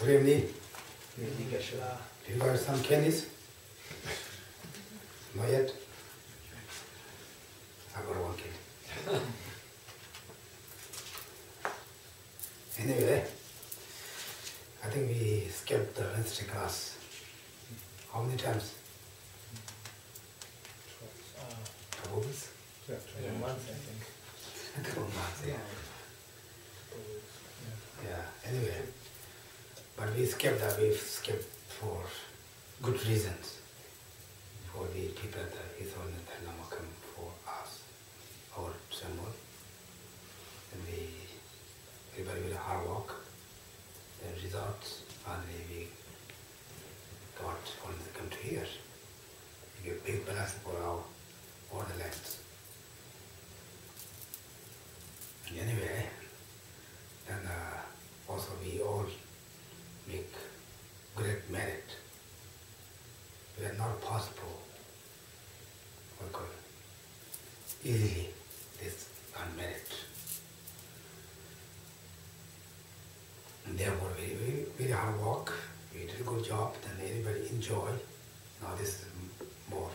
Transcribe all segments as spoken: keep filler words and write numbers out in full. Good evening. Good evening, Ashura. Do you have some candies? Not yet? I got one candy. Anyway, I think we skipped the Wednesday class. How many times? Couple months? Yeah, months, I think. Couple months, yeah. Yeah, anyway. But we skipped that, we skipped for good reasons. For the people that His Holiness the Namakam for us, our symbol. And we, everybody with a hard work, the results, finally we got Holiness to come to here. We give big blessing for our borderlands. And anyway, then uh, also we all make great merit. We are not possible, we could easily this unmerit. And therefore, very, very, very hard work, we did a good job, then everybody enjoy. Now this is more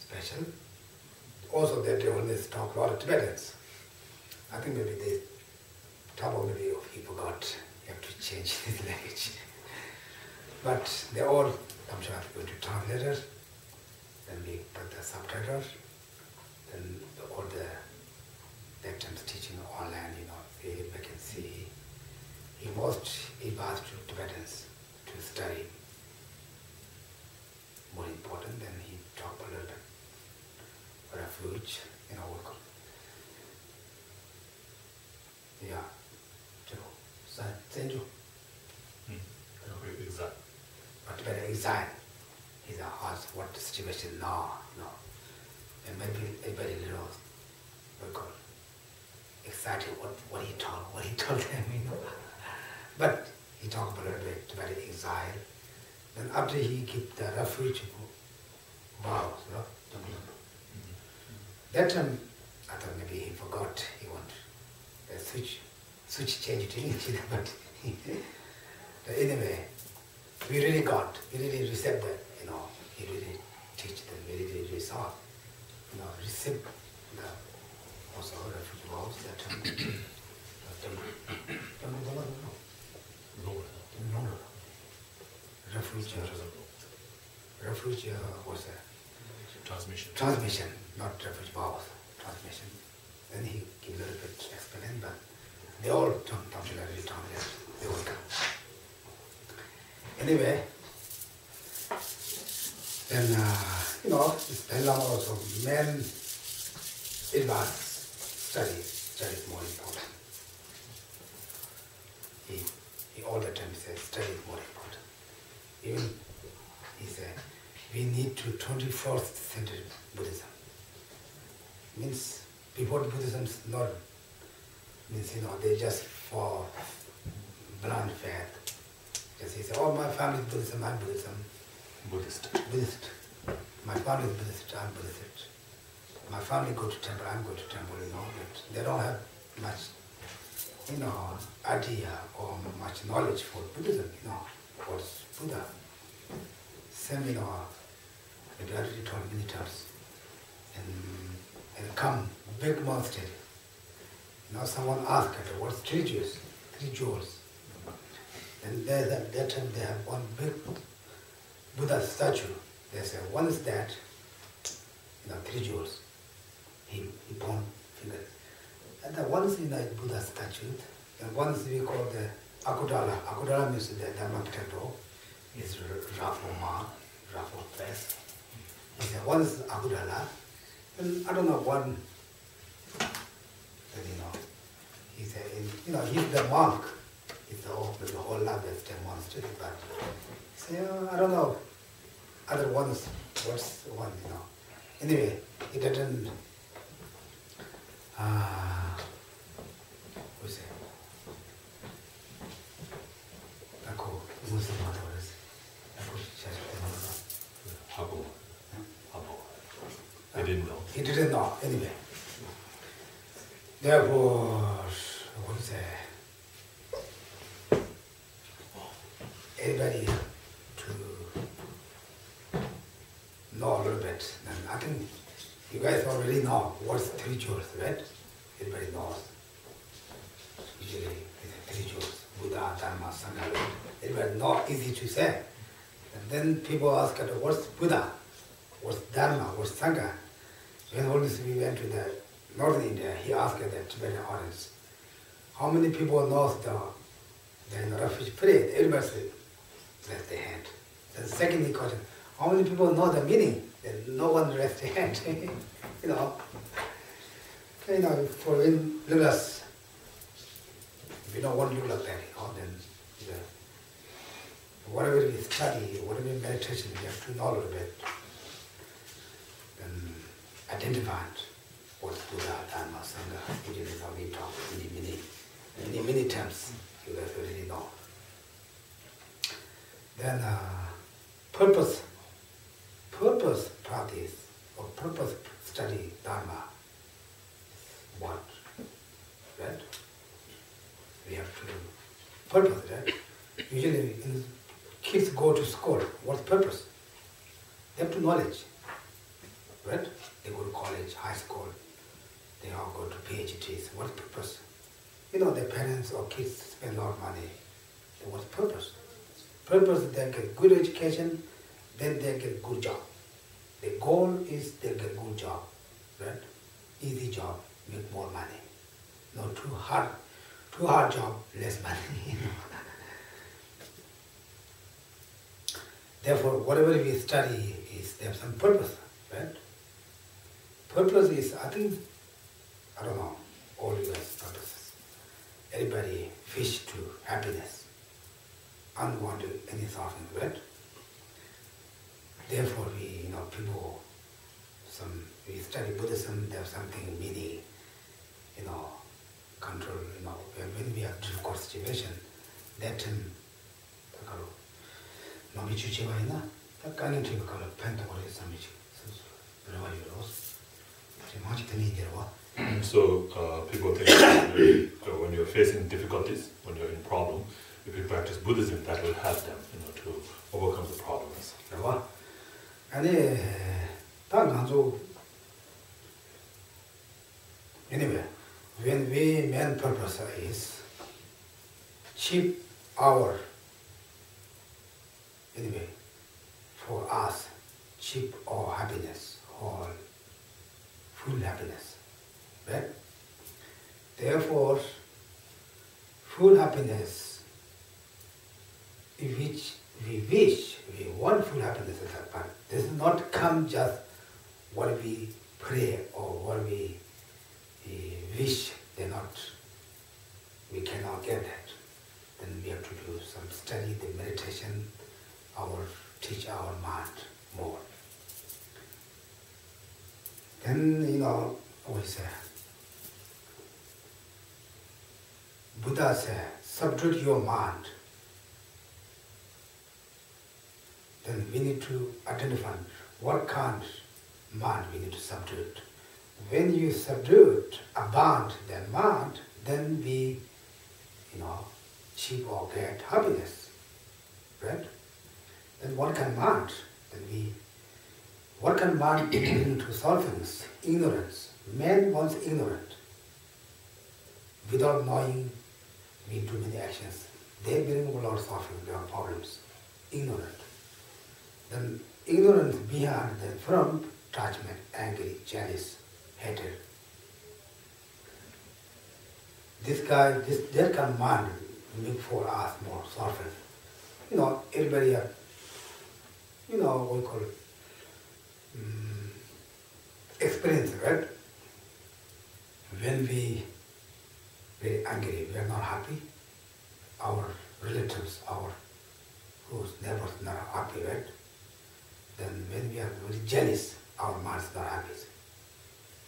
special. Also, that they always talk a lot of Tibetans. I think maybe they top of maybe he forgot. You have to change his language. But they all, I'm sure, are going to translators. Then we put the subtitles. Then the, all the lectures teaching online, you know, we, we can see. He most, he was to Tibetans to study. More important, then he talked a little bit. Refuge, you know, welcome. Yeah. Senju. Hmm. Exile. But when exile is asked what the situation now, you know, and maybe a very little, because exactly what, what he told, what he told them, you know. But he talked about it, very exile. Then after he gave the refuge vows, you know, to me. Mm-hmm. That time, I thought maybe he forgot, he wanted a switch. Switch change to English, but anyway, we really got, we really received that, you know, he really teach them, we really resolve, you know, receive the also refuge vows that refuge refuge was a transmission. Transmission, not refuge vows, transmission. Then he gave a little bit of explanation, but they all don't talk to that, they all come. Anyway, then, uh, you know, it's very long also. Men, it was study, study is more important. He, he all the time says study is more important. Even he said, we need to twenty-first century Buddhism. Means, before Buddhism is not means, you know, they just fall blind faith. Just he said, oh, my family is Buddhism, I'm Buddhism. Buddhist. Buddhist. My family is Buddhist, I'm Buddhist. My family go to temple, I'm going to temple, you know, but they don't have much, you know, idea or much knowledge for Buddhism, you know, for Buddha. Same, you know, the reality told militars and, and come, big monastery. Now someone asked her, what's three jewels? Three jewels. And there, that, that time they have one big Buddha statue. They say, one is that, you know, three jewels. He, he born finger. And the one is in the Buddha statue. And one is we call the Akudala. Akudala means the Dhammakitanto. It's Rafu Ma, Rafu Fest. He said, one is Akudala. And I don't know, one, you know, he said, you know, he's the monk. He's the whole, the whole life is demonstrated, but he said, oh, I don't know, other ones, what's one, you know. Anyway, he didn't, uh, what is it? Ako, Muslim, what is it? Ako, Abo. Abo. I didn't know. He didn't know, anyway. Therefore, what is that? everybody to know a little bit. And I think you guys already know what's rituals, right? Everybody knows. Usually rituals, Buddha, Dharma, Sangha, everybody knows, easy to say. And then people ask, what's Buddha? What's Dharma? What's Sangha? When always we went to the Northern India, he asked the Tibetan audience, how many people knows the then the refuge period? Everybody said, raised their hand. Then second question, how many people know the meaning? Then no one raised their hand. you know, you know, for in Lulas, we don't want to look like that. You know, then you know, whatever we study, whatever we meditation, we have to know a little bit. Then identify it. What's Buddha, Dharma, Sangha, usually how we talk many, many, many, many times. You guys already know. Then uh, purpose, purpose practice or purpose study Dharma. What? Right? We have to purpose, right? Usually kids go to school. What's purpose? They have to knowledge, right? They go to college, high school. They all go to PhDs. What's purpose? You know, their parents or kids spend a lot of money. So what's purpose? Purpose is they get good education, then they get good job. The goal is they get good job, right? Easy job, make more money. No too hard, too hard job, less money. You know? Therefore, whatever we study is they have some purpose, right? Purpose is, I think, I don't know, all you guys' purposes. Everybody fish to happiness, unwanted any suffering, right? Therefore, we, you know, people, some, we study Buddhism, there's something meaning, you know, control, you know, when we are difficult situation, that time, no michu chiva ina, that kind of thing, pentamori samichi, whenever you lost, much to need there was. So uh, people think that really, uh, when you're facing difficulties, when you're in problem, if you practice Buddhism, that will help them, you know, to overcome the problems. Right. Anyway, when we main purpose is cheap hour. Anyway, for us, cheap or happiness or full happiness. Right? Therefore, full happiness, which we wish, we want full happiness at that time. This does not come just what we pray or what we, we wish. They not. We cannot get that. Then we have to do some study, the meditation, our teach our mind more. Then you know, always say. Buddha said, subdue your mind. Then we need to identify what kind of mind we need to subdue. When you subdue abound that mind, then we, you know, achieve or get happiness, right? Then what kind of mind? Then we, what kind of mind we need to solve things? Ignorance. Man was ignorant. Without knowing, we do many actions. They bring a lot of suffering, their problems. Ignorant. Then ignorance behind them from judgment, anger, jealousy, hatred. This guy, this that kind of mind make for us more suffering. You know, everybody has, you know, what we call it, um, experience, right? When we very angry, we are not happy, our relatives, our whose neighbors are not happy, right? Then when we are very jealous, our minds are not happy.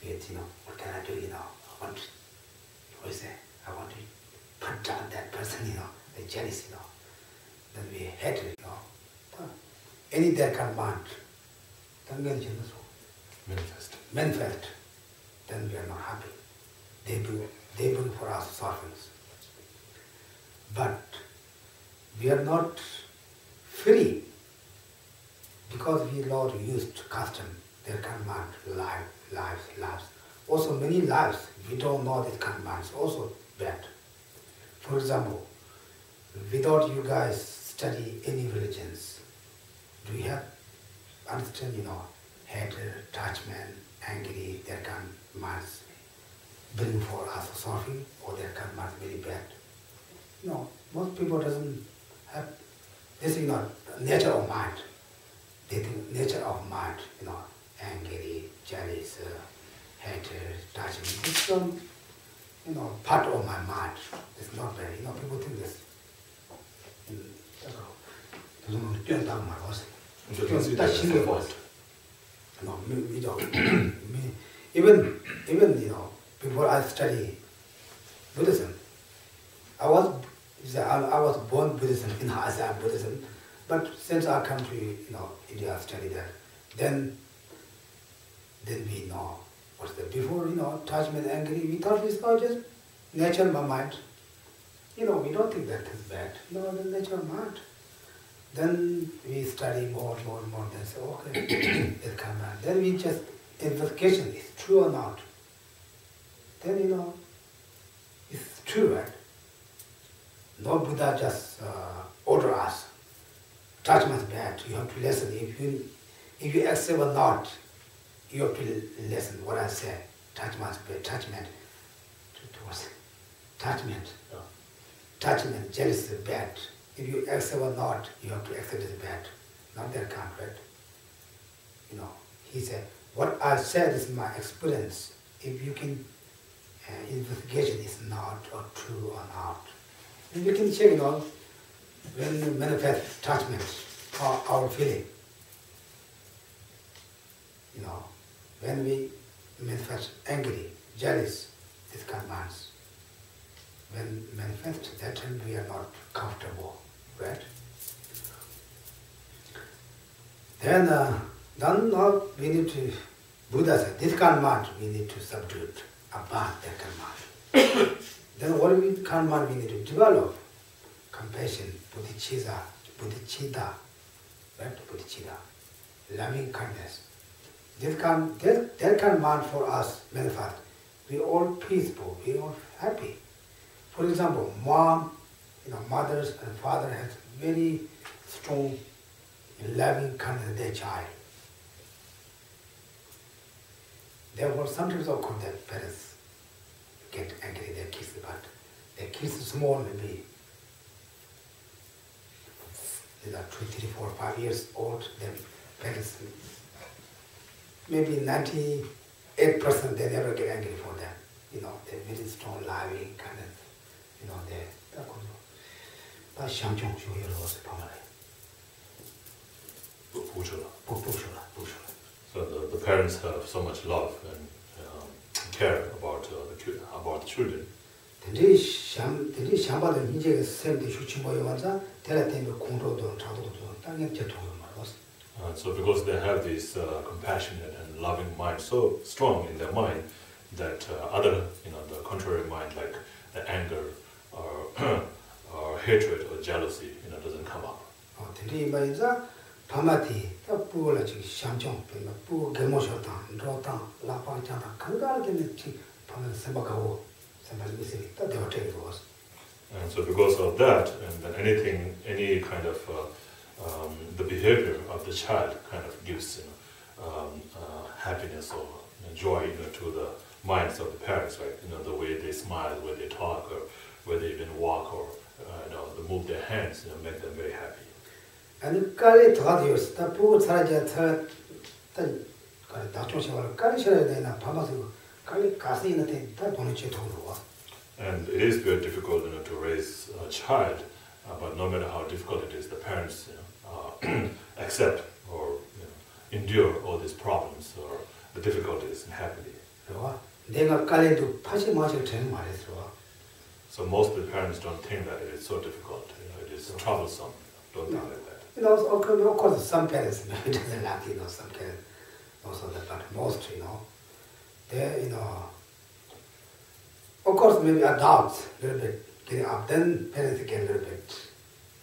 We think, you know, what can I do, you know, I want to, what is that? I want to put down that person, you know, the jealous, you know. Then we hate it, you know. Any that can mind, manifest. Manifest. Then we are not happy. They do. They bring for us sufferings. But we are not because he Lord used custom, their command, life, lives, lives. Also many lives, we don't know these commands, also bad. For example, without you guys study any religions, do you have understand, you know, hatred, attachment, angry, their commands bring for us suffering, or their karma is very bad? No, most people doesn't have, this is not nature of mind. They think nature of mind, you know, angry, jealous, uh, hatred, attachment. It's um, you know, part of my mind. It's not very, you know, people think this. No, me, me don't. me, even, even, you know, before I study Buddhism, I was I was born Buddhism, you know, as I'm Buddhism. But since I come to, you know, India, I study that. Then, then we know what's the before, you know, attachment, angry. We thought it's not just nature, my mind. You know, we don't think that is bad. No, the nature, mind. Then we study more, more, more. Then say, okay, it comes out. Then we just investigation is true or not. Then, you know, it's true, right? No Buddha just uh, order us. Attachment is bad, you have to listen. If you, if you accept or not, you have to listen what I say. Attachment is bad, attachment towards attachment. Attachment, jealousy is bad. If you accept or not, you have to accept it is bad. Not that kind, right? You know, he said, what I said is my experience. If you can, uh, investigation is not or true or not. And we can check, you know, when we manifest attachment or our feeling. You know, when we manifest angry, jealous, these commands. When manifest, that time we are not comfortable, right? Then, uh, then now we need to, Buddha said, this command we need to subdue, abandon that command. Then what we can we need to develop? Compassion, bodhicitta, bodhicitta, right? Bodhicitta, loving kindness. This can, that, that can man for us manifest. We all peaceful, we all happy. For example, mom, you know, mothers and father has very strong, loving kindness of their child. Therefore, sometimes of course their parents get angry their kids, but their kids are small, maybe they are two, three, four, five years old, their parents, maybe ninety-eight percent they never get angry for them. You know, they're very strong, living, kind of, you know, they're, so the, the parents have so much love and um, care about uh, the about the children. Uh, so because they have this uh, compassionate and loving mind so strong in their mind that uh, other, you know, the contrary mind like the anger or, or hatred or jealousy, you know, doesn't come up. And so because of that, and then anything, any kind of uh, um, the behavior of the child kind of gives, you know, um, uh, happiness or joy, you know, to the minds of the parents, right? You know, the way they smile, the way they talk, or where they even walk, or uh, you know, they move their hands, you know, make them very happy. And it is very difficult, you know, to raise a child, uh, but no matter how difficult it is, the parents, you know, uh, accept or, you know, endure all these problems or the difficulties and happily. So most of the parents don't think that it is so difficult, you know, it is troublesome, don't think like that. You know, of course, some parents maybe doesn't like, you know, some parents also, but most, you know, they, you know, of course, maybe adults a little bit getting up, then parents get a little bit,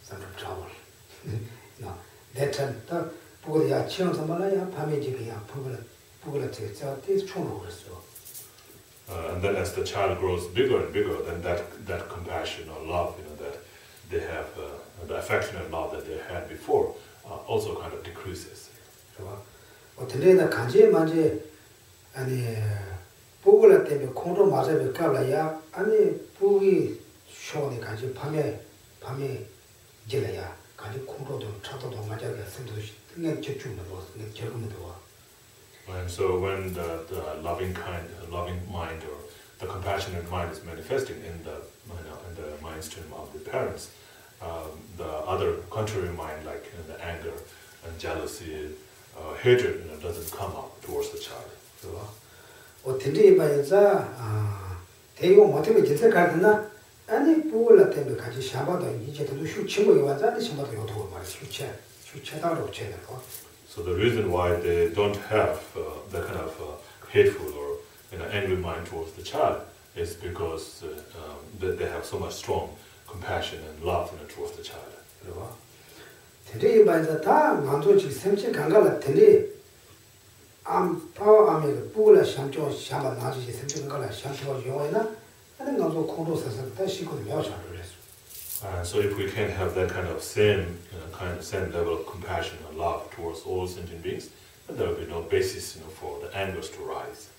some trouble, you know, that time, 보고야 치원선만나야 밤에지기야 보고라 보고라 제자 때 총으로서 and then as the child grows bigger and bigger then that that compassion or love you know that they have uh, the affection and love that they had before uh, also kind of decreases 어때나 간제 만제 아니 보고라 때에 공도 맞아야 까라야 아니 보기 쇼니 간제 밤에 밤에 지라야 And so when the, the loving kind, the loving mind or the compassionate mind is manifesting in the, you know, in the mind stream of the parents, um, the other contrary mind like you know, the anger and jealousy, uh, hatred you know, doesn't come up towards the child. So, And poor Latin Kaji Shabada, each other shoot Chimo, and somebody ought to So the reason why they don't have uh, the kind of uh, hateful or you know, angry mind towards the child is because uh, um, that they have so much strong compassion and love you know, towards the child. Today, by the time Mantochi Semchi Kangala Tele, I'm power Amir Pula Shancho Shabanaji Semchangala Shancho Yoena. Uh, so if we can have that kind of same you know, kind of same level of compassion and love towards all sentient beings, then there will be no basis you know, for the angers to rise.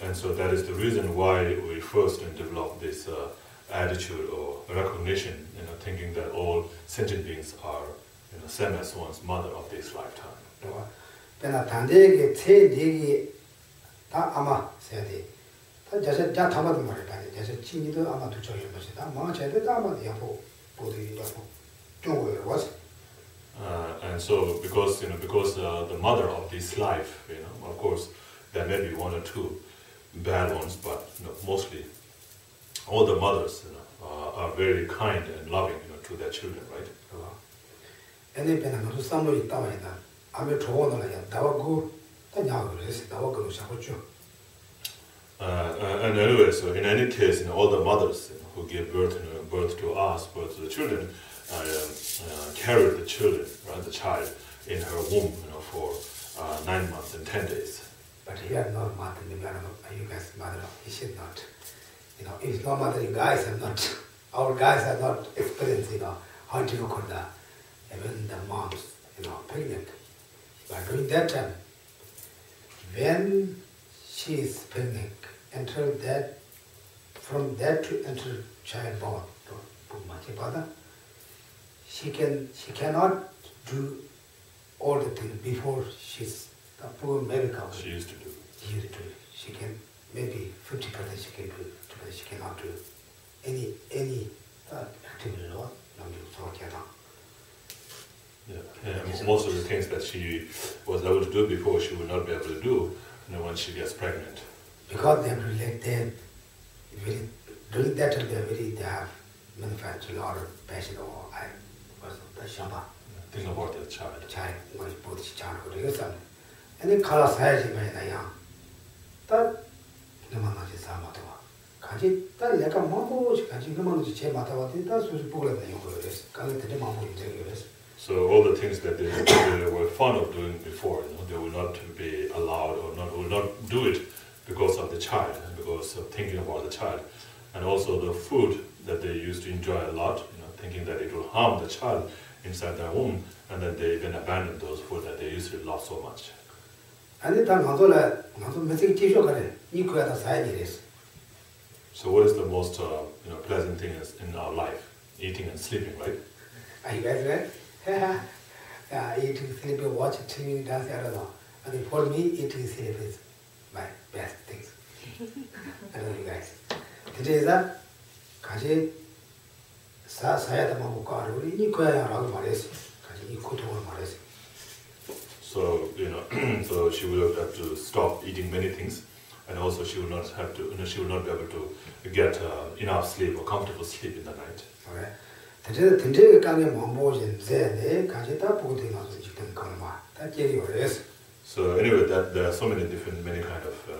And so that is the reason why we first develop this uh, attitude or recognition, you know, thinking that all sentient beings are, you know, same as one's mother of this lifetime. Uh, and so, because you know, because uh, the mother of this life, you know, of course, there may be one or two bad ones, but you know, mostly. All the mothers you know, uh, are very kind and loving you know, to their children, right? Uh, uh, and anyway, so in any case, you know, all the mothers you know, who give birth, you know, birth to us, birth to the children, uh, uh, carry the children, right, the child, in her womb you know, for uh, nine months and ten days. But you are not mother, you are not, you guys mother, you should not. You know, if no matter guys are not, our guys are not experiencing, you know, how to look at that, even the moms, you know, pregnant. But during that time, when she is pregnant, until that, from that to until childborn, she can, she cannot do all the things before she's the poor medical. She used to do. She used to do. She can maybe fifty percent she can do. She cannot do any any uh, activity at all. Yeah, and most of the things that she was able to do before, she will not be able to do you know, once she gets pregnant. Because they are related, they are very, during that time they, really, they have manufactured a lot of passion or I was passion about. Think about the child. Child, when both child could do something. And the color size is very young. But no one knows it's about it. So all the things that they, they were fond of doing before, you know, they will not be allowed or not will not do it because of the child, because of thinking about the child, and also the food that they used to enjoy a lot, you know, thinking that it will harm the child inside their womb, and then they then abandon those food that they used to love so much. So what is the most uh, you know, pleasant thing is in our life? Eating and sleeping, right? Are you guys right? Yeah. Yeah, eating, sleeping, watching, TV, dancing, I don't know. And for me, eating, sleeping is my best things. I don't know you guys. Today is that, Kaji, Sa Sayata Mamuka, Nikoya Ragmares, Kaji Nikoto Mares. So, you know, so she will have to stop eating many things. And also, she will not have to. You know, she will not be able to get uh, enough sleep or comfortable sleep in the night. Okay. So anyway, that there are so many different, many kind of uh,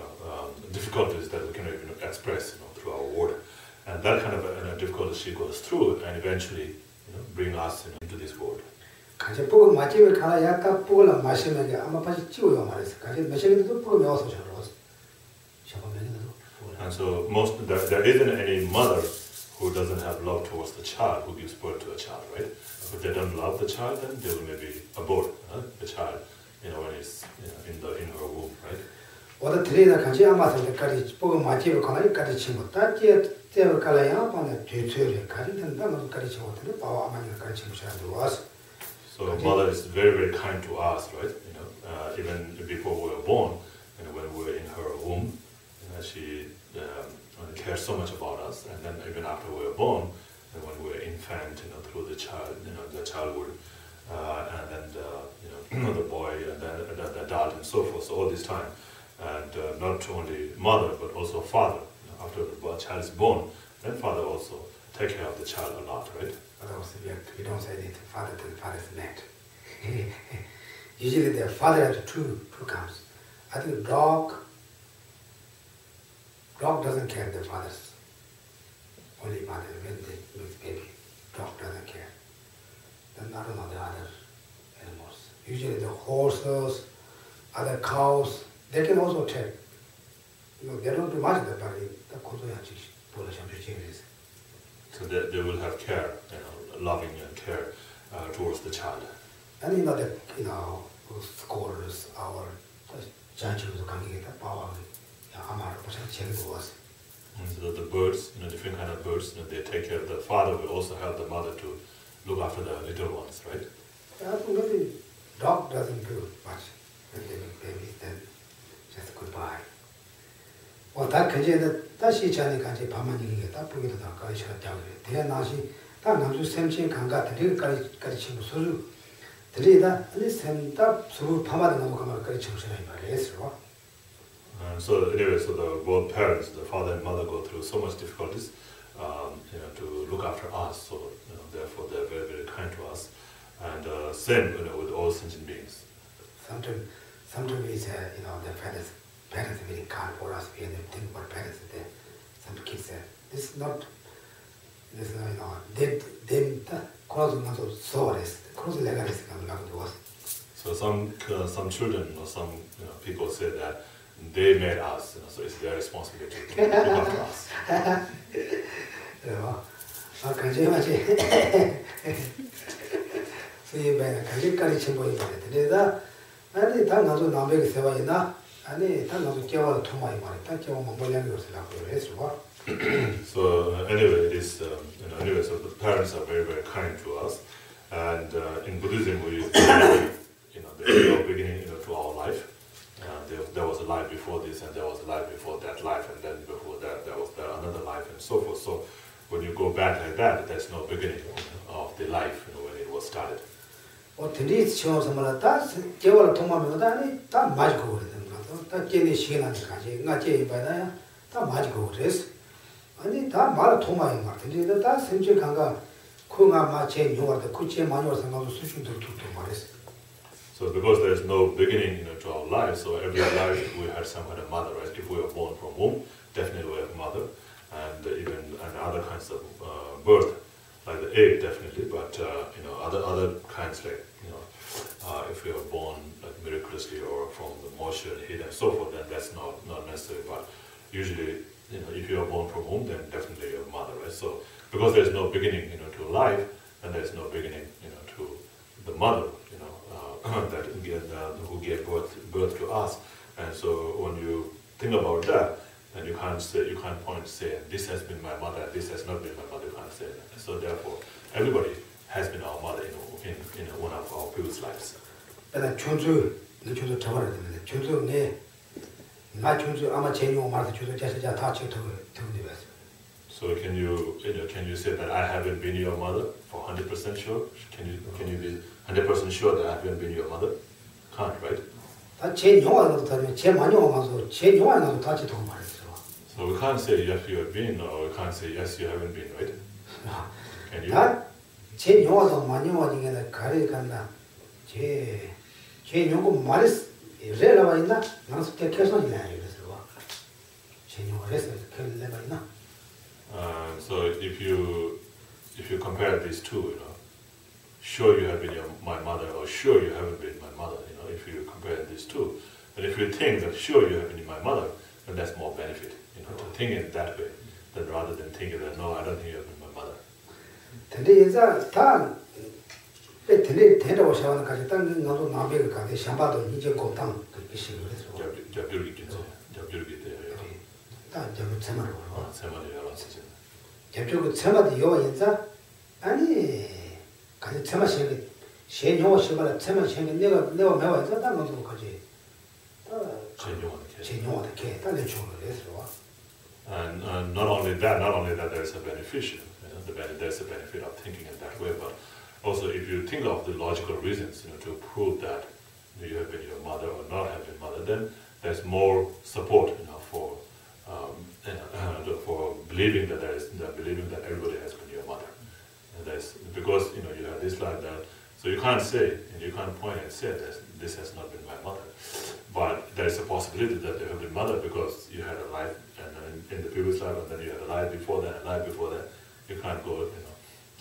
um, difficulties that we cannot even express, you know, through our word. And that kind of you know, difficulty she goes through and eventually, you know, bring us you know, into this world. And so most there, there isn't any mother who doesn't have love towards the child, who gives birth to a child, right? If they don't love the child, then they will maybe abort you know, the child, you know, when it's you know, in the in her womb, right? So mother is very, very kind to us, right? You know, uh, even before we were born, you know, when we were in her womb, you know, she um, cared so much about us. And then even after we were born, and when we were infant, you know, through the child, you know, the child would, uh, and then the, you know, the boy, and then the, the adult, and so forth. So all this time, and uh, not only mother but also father. You know, after the child is born, then father also take care of the child a lot, right? We don't say that father and father is net. Usually the father has two two comes. I think dog dog doesn't care the fathers. Only mother when they make baby. Dog doesn't care. Then I don't know the other animals. Usually the horses, other cows, they can also take. You know, they don't do much of that, but so they, they will have care, you know, loving and care uh, towards the child. And you know, the, you know, scholars, our judges, so the birds, you know, different kind of birds, you know, they take care of the father, will also help the mother to look after the little ones, right? I think the dog doesn't do much when they make babies, then just goodbye. Well, that can and so anyway, so the both parents, the father and mother, go through so much difficulties, um, you know, to look after us. So you know, therefore, they're very, very kind to us, and uh, same you know, with all sentient beings. Sometimes, sometimes it's uh, you know the parents. Parents are very kind for us. We think about parents. They, some kids say, "This is not, this is not, you know, they, they, cross not so cross legacy can not do us." So some uh, some children or some you know, people say that they made us, you know, so it's their responsibility to look after us. Yeah, I can imagine. So you better carry carry somebody like that. I think that now now we say why na. So anyway, this um, you know, anyway, so the parents are very, very kind to us, and uh, in Buddhism we, you know, there's no beginning, you know, to our life. Uh, there, there was a life before this, and there was a life before that life, and then before that there was there another life, and so forth. So when you go back like that, there's no beginning of the life, you know, when it was started. So because there is no beginning, you know, to our life, so every life we had some kind of mother, right? If we were born from womb, definitely we have mother, and even and other kinds of uh, birth, like the egg, definitely. But uh, you know, other other kinds, like you know, uh, if we were born like miraculously or from the moisture and heat and so forth, then that's not not necessary. But usually, you know, if you are born from womb, then definitely your mother, right? So because there's no beginning, you know, to life, and there's no beginning, you know, to the mother, you know, uh, that uh, who gave birth birth to us. And so when you think about that, and you can't say, you can't point say, this has been my mother, this has not been my mother, you can't say that. So therefore, everybody has been our mother in, in, in one of our previous lives. So can you, you know, can you say that I haven't been your mother for one hundred percent sure? Can you, can you be one hundred percent sure that I haven't been your mother? Can't, right? So we can't say yes you have been, or we can't say yes you haven't been, right? Can you? ಇರಲೇವರಿಂದ ಮನಸ್ಸಕ್ಕೆ ಕೇಳ್ಸೋದಿಲ್ಲ ಹೇಳಿದ್ರು ಚೆನ್ನ ಹೊರಸ ಕೇಳಲೇವರಿಂದ so if you if you compare these two, you know, sure you have been your, my mother, or sure you haven't been my mother, you know, if you compare these two, and if you think that sure you have been my mother, then that's more benefit, you know, to think it that way, than rather than thinking that no, I don't think you have been my mother. That is a tan Yeah, and uh, not only that, not only that there's a beneficial, you know, there's a benefit of thinking in that way, but also, if you think of the logical reasons, you know, to prove that you have been your mother or not have been mother, then there's more support, you know, for um, uh, for believing that there is that believing that everybody has been your mother. And there's because you know you have this like that, so you can't say and you can't point and say that this has not been my mother, but there is a possibility that you have been mother because you had a life and in, in the previous life, and then you had a life before that, a life before that. You can't go, you know.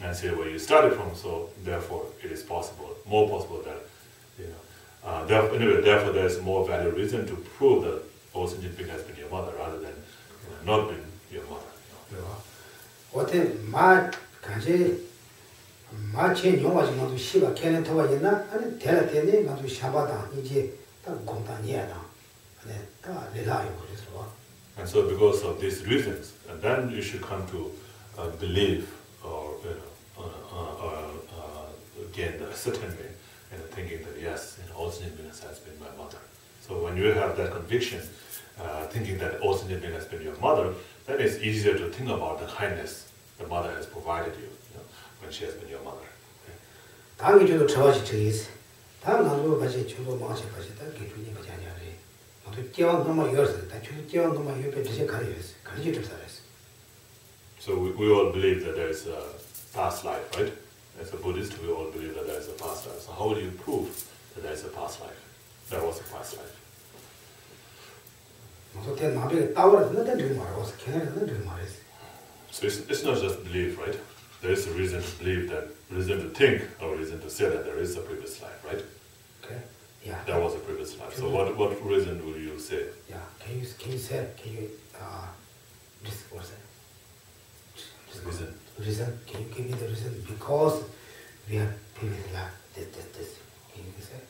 And say where you started from, so therefore it is possible, more possible that, you know. Uh, therefore, anyway, therefore there is more valid reason to prove that Oshin Rinpoche has been your mother rather than you know, not been your mother. You know. What if my country, my chain, you was not to Shiva, Kenneth, and a telephone, not to Shabata, E G, Gontaniana, and a reliable. And so, because of these reasons, and then you should come to uh, believe. Or you know, uh, uh, uh, uh, again, the certainty and the thinking that yes, you know, Oshin Rinpoche has been my mother. So when you have that conviction, uh, thinking that Oshin Rinpoche has been your mother, then it's easier to think about the kindness the mother has provided you, you know, when she has been your mother. Okay? So we, we all believe that there is a past life, right? As a Buddhist, we all believe that there is a past life. So how do you prove that there is a past life? There was a past life. So it's, it's not just belief, right? There is a reason to believe that, reason to think, or reason to say that there is a previous life, right? Okay. Yeah. There was a previous life. So what what reason will you say? Yeah. Can you can you say can you uh just what's that? Reason. Reason. Can you give me the reason? Because we have previous life. This, this, this. Can you say?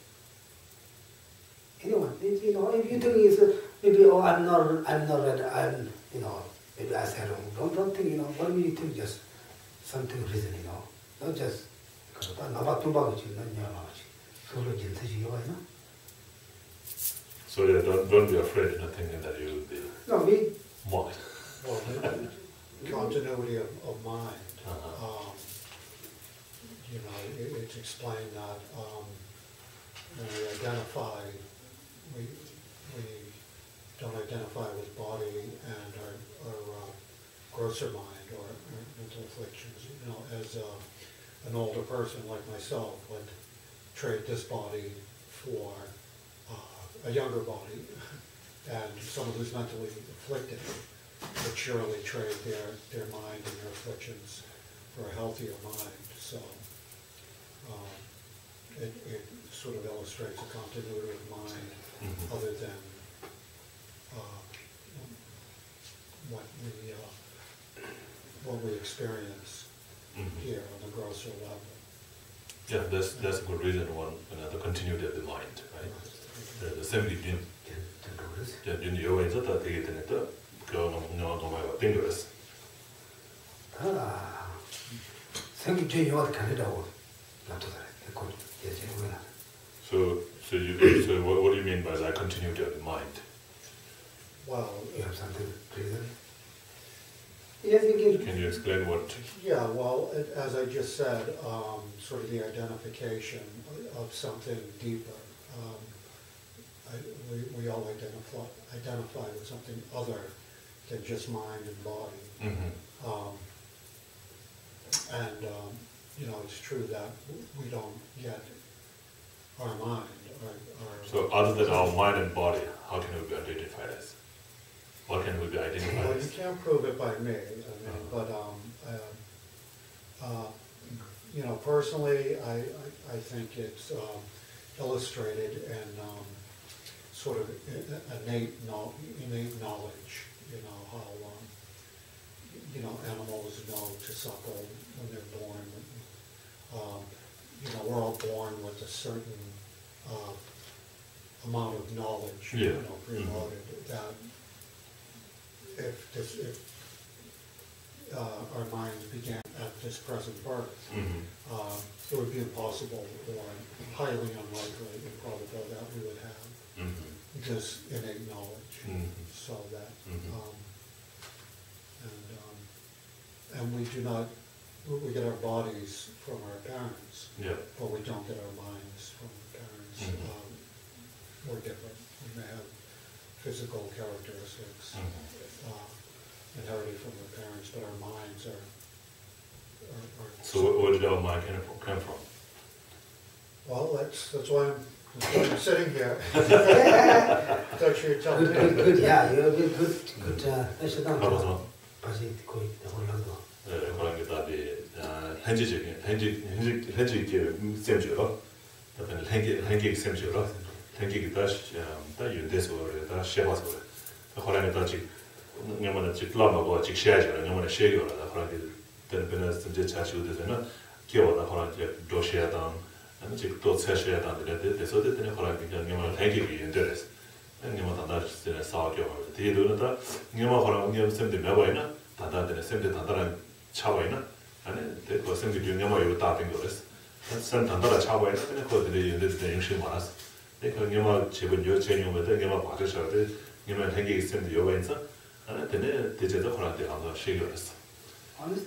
Anyone? You know, if you think it's uh, maybe oh I'm not I'm not right, I'm you know maybe I said wrong. Don't don't think you know. What do you think? Just something reason you know. Not just. So yeah, don't don't be afraid. Not thinking that you will be. No, we. Mocked. Continuity of, of mind. Uh-huh. um, you know, it, it's explained that um, when we identify, we, we don't identify with body and our, our uh, grosser mind or our mental afflictions. You know, as uh, an older person like myself would trade this body for uh, a younger body and someone who's mentally afflicted. But surely trade their, their mind and their afflictions for a healthier mind. So um, it, it sort of illustrates a continuity of mind mm-hmm. other than uh, what we uh, what we experience mm-hmm. here on the grosser level. Yeah, that's that's a good reason one you know, the continuity of the mind, right? The, the same thing. Yeah, you know, it's not that it is that. No, no, no, I think it is. Ah, thank you. So, so you, so what, what do you mean by that continuity of the mind? Well, you have something reason. Yes, you can. Can you explain what? Yeah, well, it, as I just said, um, sort of the identification of something deeper. Um, I, we we all identify identify with something other. Than just mind and body, mm-hmm. um, and um, you know it's true that we don't yet our mind. Our, our so other than our mind and body, how can we be identified as? What can we be identified well, as? You can't prove it by me, I mean, uh-huh. but um, uh, uh, you know, personally, I, I, I think it's um, illustrated and um, sort of innate, innate knowledge, you know, how, um, you know, animals know to suckle when they're born. Um, you know, we're all born with a certain uh, amount of knowledge, yeah. you know, preloaded. Mm-hmm. That if, this, if uh, our minds began at this present birth, mm-hmm. uh, it would be impossible or highly unlikely, improbable that we would have mm-hmm. this innate knowledge. Mm-hmm. So that, mm-hmm. um, and um, and we do not. We get our bodies from our parents, yeah. but we don't get our minds from our parents. Mm-hmm. um, we're different. We may have physical characteristics mm-hmm. uh, inherited from our parents, but our minds are... are, are so where did our mind come from? Well, that's, that's, why, I'm, that's why I'm sitting here. That's what you're telling me. Good, good, yeah. Good, good, good. Good uh, 현지적인 현지 현지 현지의 셈지로 답변을 한개 한개 셈지로 한개 다시 다 유대서로 다 쉐바서로 그거는 다지 내가 지 플라마고 지 쉐아죠 내가 쉐요라 그러는데 때문에 이제 자주 되잖아 기어다 그러는데 도시야당 아니 지 도체야당 되는데 그래서 되는 그러는데 내가 한개 인터레스 내가 다시 사고요 뒤로다 내가 그러는데 셈데 매버이나 다다데 셈데 다다란 차와이나 And that was something you never were tapping to us. And some Tandara Chawai, and of course, they used the ancient manas. They could give out Chibun Yochin with them, give out Patrish, give out Hengi Sim the Yovenza, and then they did the Horati on the Shigurus. Honest,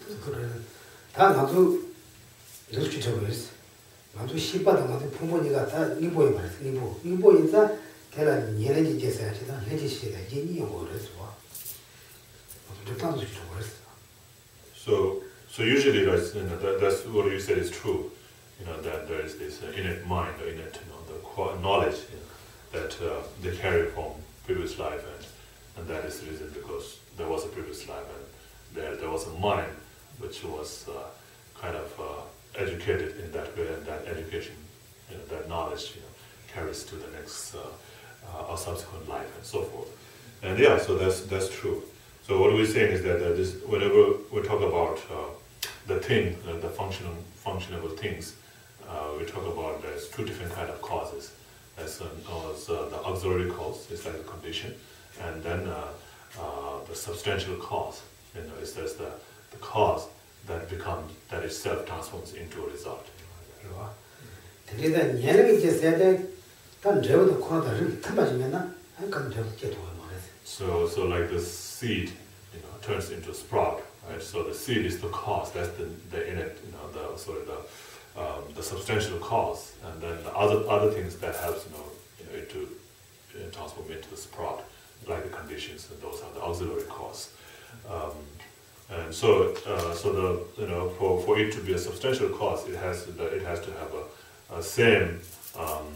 Tanazu, those chitavers, Matu Shipa, and Matu Pumonigata, Niboy, Nibo, Niboyza, Kelan Yelenji Jessa, and Legislature, Genie Orders, or the Tanzu Chitavers. So, So usually that's, you know, that, that's what you said is true, you know, that there is this uh, innate mind or innate you know, the knowledge you know, that uh, they carry from previous life, and, and that is the reason because there was a previous life and there, there was a mind which was uh, kind of uh, educated in that way, and that education, you know, that knowledge you know, carries to the next uh, uh, or subsequent life and so forth. And yeah, so that's, that's true. So what we're saying is that uh, this, whenever we talk about uh, the thing, uh, the functional, functionable things, uh, we talk about there's two different kind of causes. There's uh, the auxiliary cause, it's like a condition, and then uh, uh, the substantial cause. You know, it's just the, the cause that becomes, that itself transforms into a result. So, so like this seed, you know, turns into a sprout. Right, so the seed is the cause. That's the the innate, you know, the sort of the um, the substantial cause, and then the other other things that helps, you know, you know, it to you know, transform into the sprout, like the conditions, and those are the auxiliary cause. Um, and so, uh, so the you know, for, for it to be a substantial cause, it has to, it has to have a, a same, um,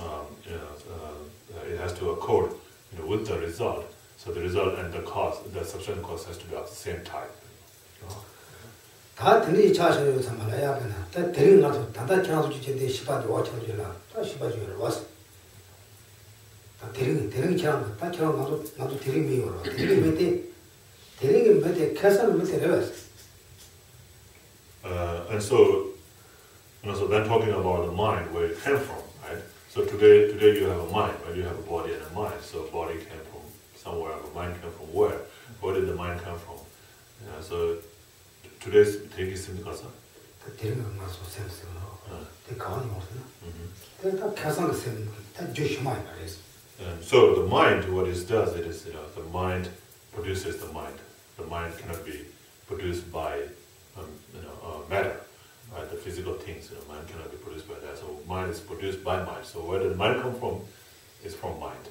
um, you know, uh, it has to accord, you know, with the result. So the result and the cause, the substantial cause, has to be of the same type. 다 들이 차셔요 참말이야 그냥 다 들이 나서 다다 지나서 주제대 시바도 와쳐줘라 다 시바줘라 와서 다 들이 들이 지나서 다 지나서 나도 나도 들이 미워라 들이 밑에 들이 밑에 계산 밑에 내려왔어. Uh, and so, you know, so then talking about the mind, where it came from, right? So today, today you have a mind, right? You have a body and a mind. So body came from somewhere, but mind came from where? Where did the mind come from? Yeah, so. Today's thing is in the Gaza. The thing is in the Gaza. The Gaza is in the Gaza. The Jewish mind is. So the mind, what it does, it is, you know, the mind produces the mind. The mind cannot be produced by, um, you know, uh, matter, right? The physical things, you know, mind cannot be produced by that. So mind is produced by mind. So where did mind come from? It's from mind.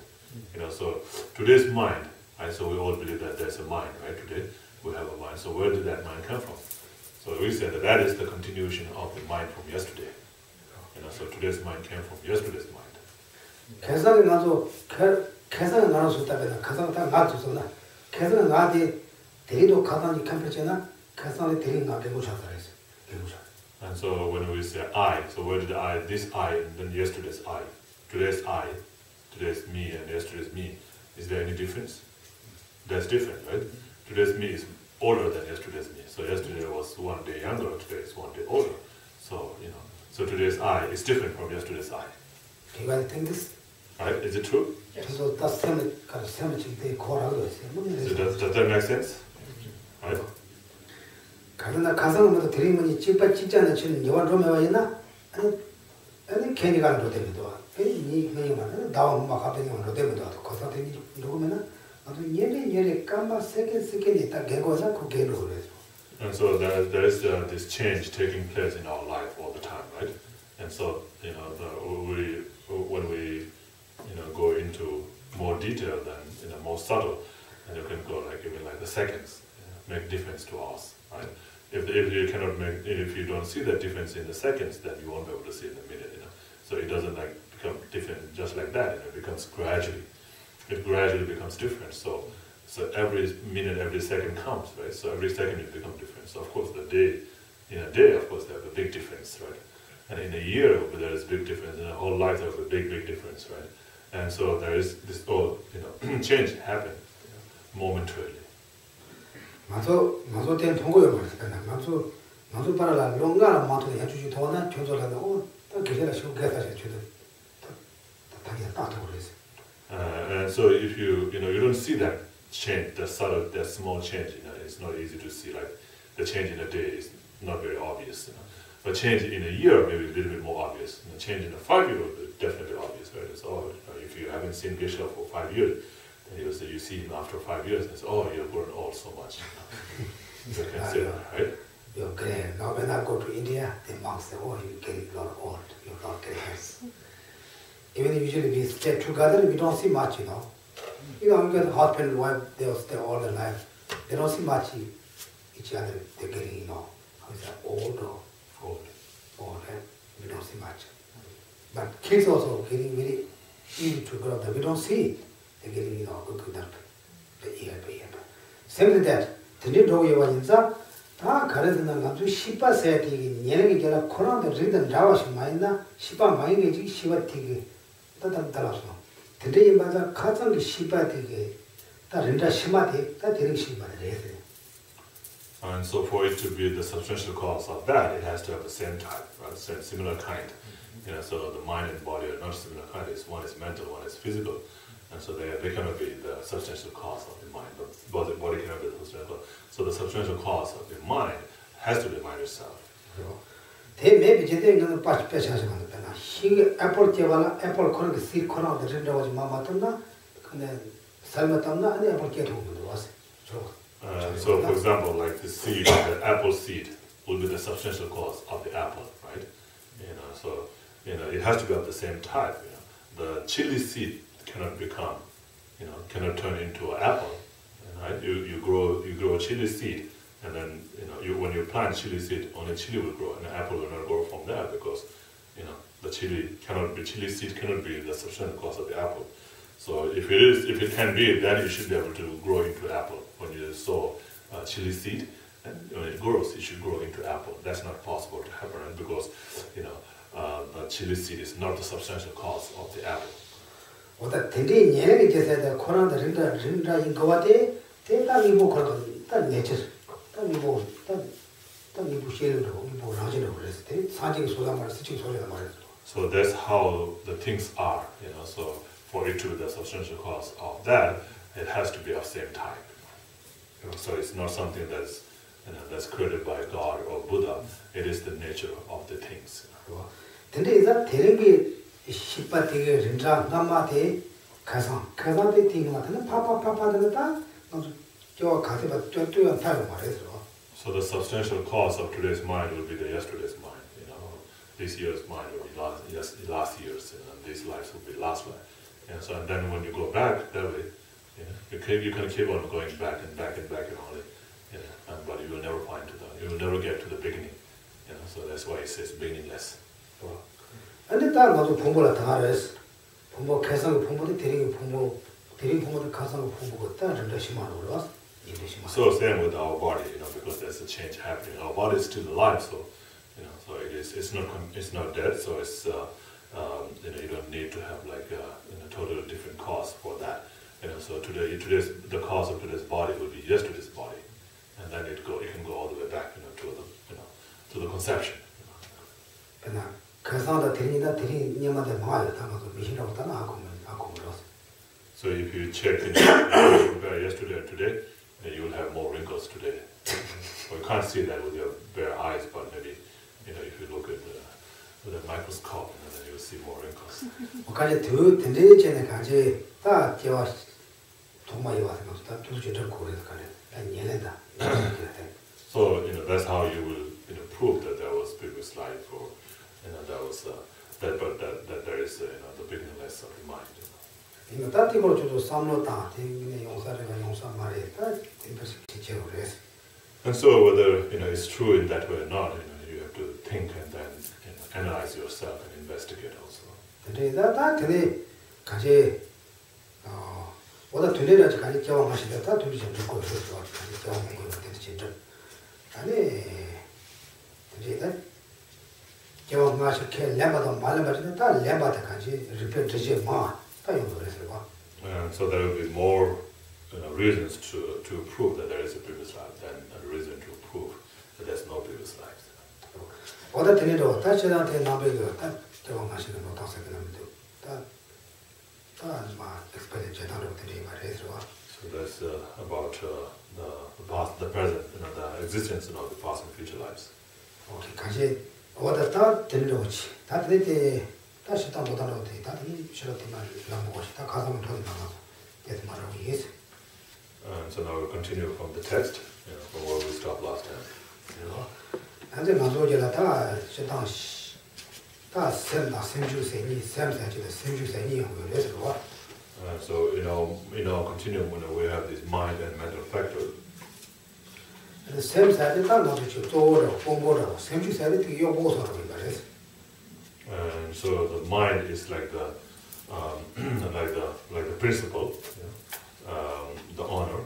You know, so today's mind, right? So we all believe that there's a mind, right? Today. We have a mind. So where did that mind come from? So we said that that is the continuation of the mind from yesterday. You know, so today's mind came from yesterday's mind. 계산이 나도 계산이 나눠 줬다거나 계산이 다 나눠줬잖아. 계산이 나한테 대리도 가산이 컴퓨터잖아. 계산이 대리 나게 모셔서 했어. And so when we say I, so where did I, this I, and then yesterday's I, today's I, today's me, and yesterday's me, is there any difference? That's different, right? Today's me is older than yesterday's me. So yesterday was one day younger, today is one day older. So, you know, so today's I is different from yesterday's I. Do you guys think this? Right? Is it true? Yes. So that's the same, kind of same thing they call others. So does, does that make sense? Right? 가르나 가상으로 드리면이 집밥 집잖아 지금 요한 로메와 있나 아니 아니 괜히 가는 거 되기도 와 괜히 괜히 말은 다음 막 하더니 거 되기도 하고 거사들이 이러면은 아주 예래 예래 까마 세게 세게 있다 개고자 그 개로 그래서 And so there, there is uh, this change taking place in our life all the time, right? And so you know the, we when we you know go into more detail than you know more subtle, and you can go like even like the seconds you know, make difference to us, right? If, if you cannot make, if you don't see that difference in the seconds, then you won't be able to see it in a minute, you know. So it doesn't like become different just like that. You know? It becomes gradually. It gradually becomes different. So, so every minute, every second counts, right? So every second it becomes different. So of course, the day, in a day, of course, there's a big difference, right? And in a year, there is a big difference. In a whole life, there's a big, big difference, right? And so there is this all, you know, change happen momentarily. 마소 마소된 통고요 말했잖아. 마소 마소 바라라 롱가라 마토 해주지 더나 교조라는 어 그래라 쇼게다지 주도 다다게 빠도 그랬어. Uh, so if you you know you don't see that change, that subtle, that small change, you know, it's not easy to see. Like the change in a day is not very obvious, you know. But change in a year maybe a little bit more obvious. And change in a five-year-old is definitely obvious, right? It's all, you know, if you haven't seen Geshe-la for five years. You, so you see him after five years and say, oh, you've grown old so much. You can say that, right? You're gray. Now when I go to India, the monks say, oh, you're getting a lot old. You're not gray hairs. Even usually we stay together, we don't see much, you know. You know, because husband and wife, they'll stay all their life. They don't see much each other. They're getting, you know, how is that, old or old? Old, right? We don't see much. But kids also getting very easy to grow up. We don't see. They're getting, you know, good, good, good, good, good, good, good. Same with that. The new dog you want in the Shipa said, Yenaki get a corner, the reason Java's minor, Shipa mining, Shiva tig, that and Talasno. Today, you mother cuts on the Shipa tig, that Rinda Shimati, that didn't Shiva. And so, for it to be the substantial cause of that, it has to have the same type, right? Same, similar kind. You know, so the mind and body are not similar kind. It's one is mental, one is physical. And so they, they cannot be the substantial cause of the mind, but the body cannot be the substantial cause. So the substantial cause of the mind has to be mind itself. They may be getting on the patch patients. He apple Javala, apple corner, the sea corner of the gender was Mamatana, Salmatana, and the apple get home was. So, for example, like the seed, the apple seed will be the substantial cause of the apple, right? You know, so you know, it has to be of the same type. You know, the chili seed cannot become, you know, cannot turn into an apple, right? You, you grow you grow a chili seed, and then, you know, you, when you plant chili seed, only chili will grow, and an apple will not grow from there because, you know, the chili cannot be, chili seed cannot be the substantial cause of the apple. So if it is, if it can be, then you should be able to grow into an apple. When you sow uh, chili seed, and when it grows, it should grow into apple. That's not possible to happen, right? Because, you know, uh, the chili seed is not the substantial cause of the apple. That today, Yenaki said the Koran, the Rinda, Rinda in Kawate, they can't be more corrupted than nature. Than you both, than you push it to import Rajinogres, Sanjing Sudamar, Sitting Solamar. So that's how the things are, you know. So for it to be the substantial cause of that, it has to be of the same type. You know? So it's not something that's, you know, that's created by God or Buddha, it is the nature of the things. Then is that terrible? Shipa tigre, Rindra, Namate, Kazan, Kazan, the thing, Papa, Papa, the time, your Katiba, to your time. So the substantial cause of today's mind will be the yesterday's mind, you know. This year's mind will be last, yes, last year's, and this life will be last life. And so, and then when you go back that way, you know, you can, you can keep on going back and back and back and only, you know, but you will never find to that. You will never get to the beginning, you know. So that's why it says beginningless. Wow. 근데 다른 것도 본보라 다 알았어. 본보 개성 본보도 대리기 본보 대리기 본보도 가상 본보고 다른 것이만 올라왔어. So same with our body, you know, because there's a change happening. Our body is still alive, so you know, so it is. It's not. It's not dead. So it's. Uh, um, you know, you don't need to have like a, you know, totally different cause for that. You know, so today, today's the cause of today's body will be yesterday's body, and then it go. It can go all the way back, you know, to the, you know, to the conception. You know. So if you check in compare yesterday and today, then you will have more wrinkles today. Well, you can't see that with your bare eyes, but maybe, you know, if you look at the, with a microscope, you know, then you will see more wrinkles. So you know that's how you will, you know, prove that there was previous life, or you know that was uh, that, but that that there is uh, you know the beginningless of the mind. You know. And so whether you know it's true in that way or not, you know, you have to think and then you know, analyze yourself and investigate also. And so there will be more you know, reasons to, to prove that there is a previous life than a reason to prove that there's no previous life. So that's uh, about uh, the, the past, the present, you know, the existence of the past and future lives. Okay. And so now we'll continue from the text, you know, from where we stopped last time. You know? And so in our, in our continuum, you know, we have this mind and mental factor. And so the mind is like the, um, like the, like the principal, yeah. um, the owner,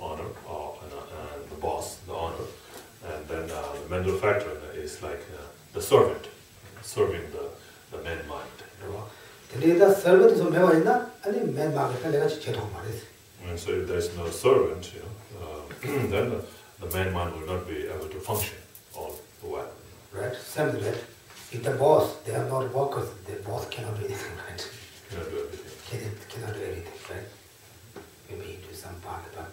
owner, or, and, uh, and the boss, the owner, and then uh, the mental factor is like uh, the servant, serving the, the main mind. And so if there is no servant, you know, uh, then the, the main mind will not be able to function all the way. Right, same with that. If the boss, they are not workers, the boss cannot do anything, right? Cannot do everything. Cannot do everything, right? Maybe do some part, but...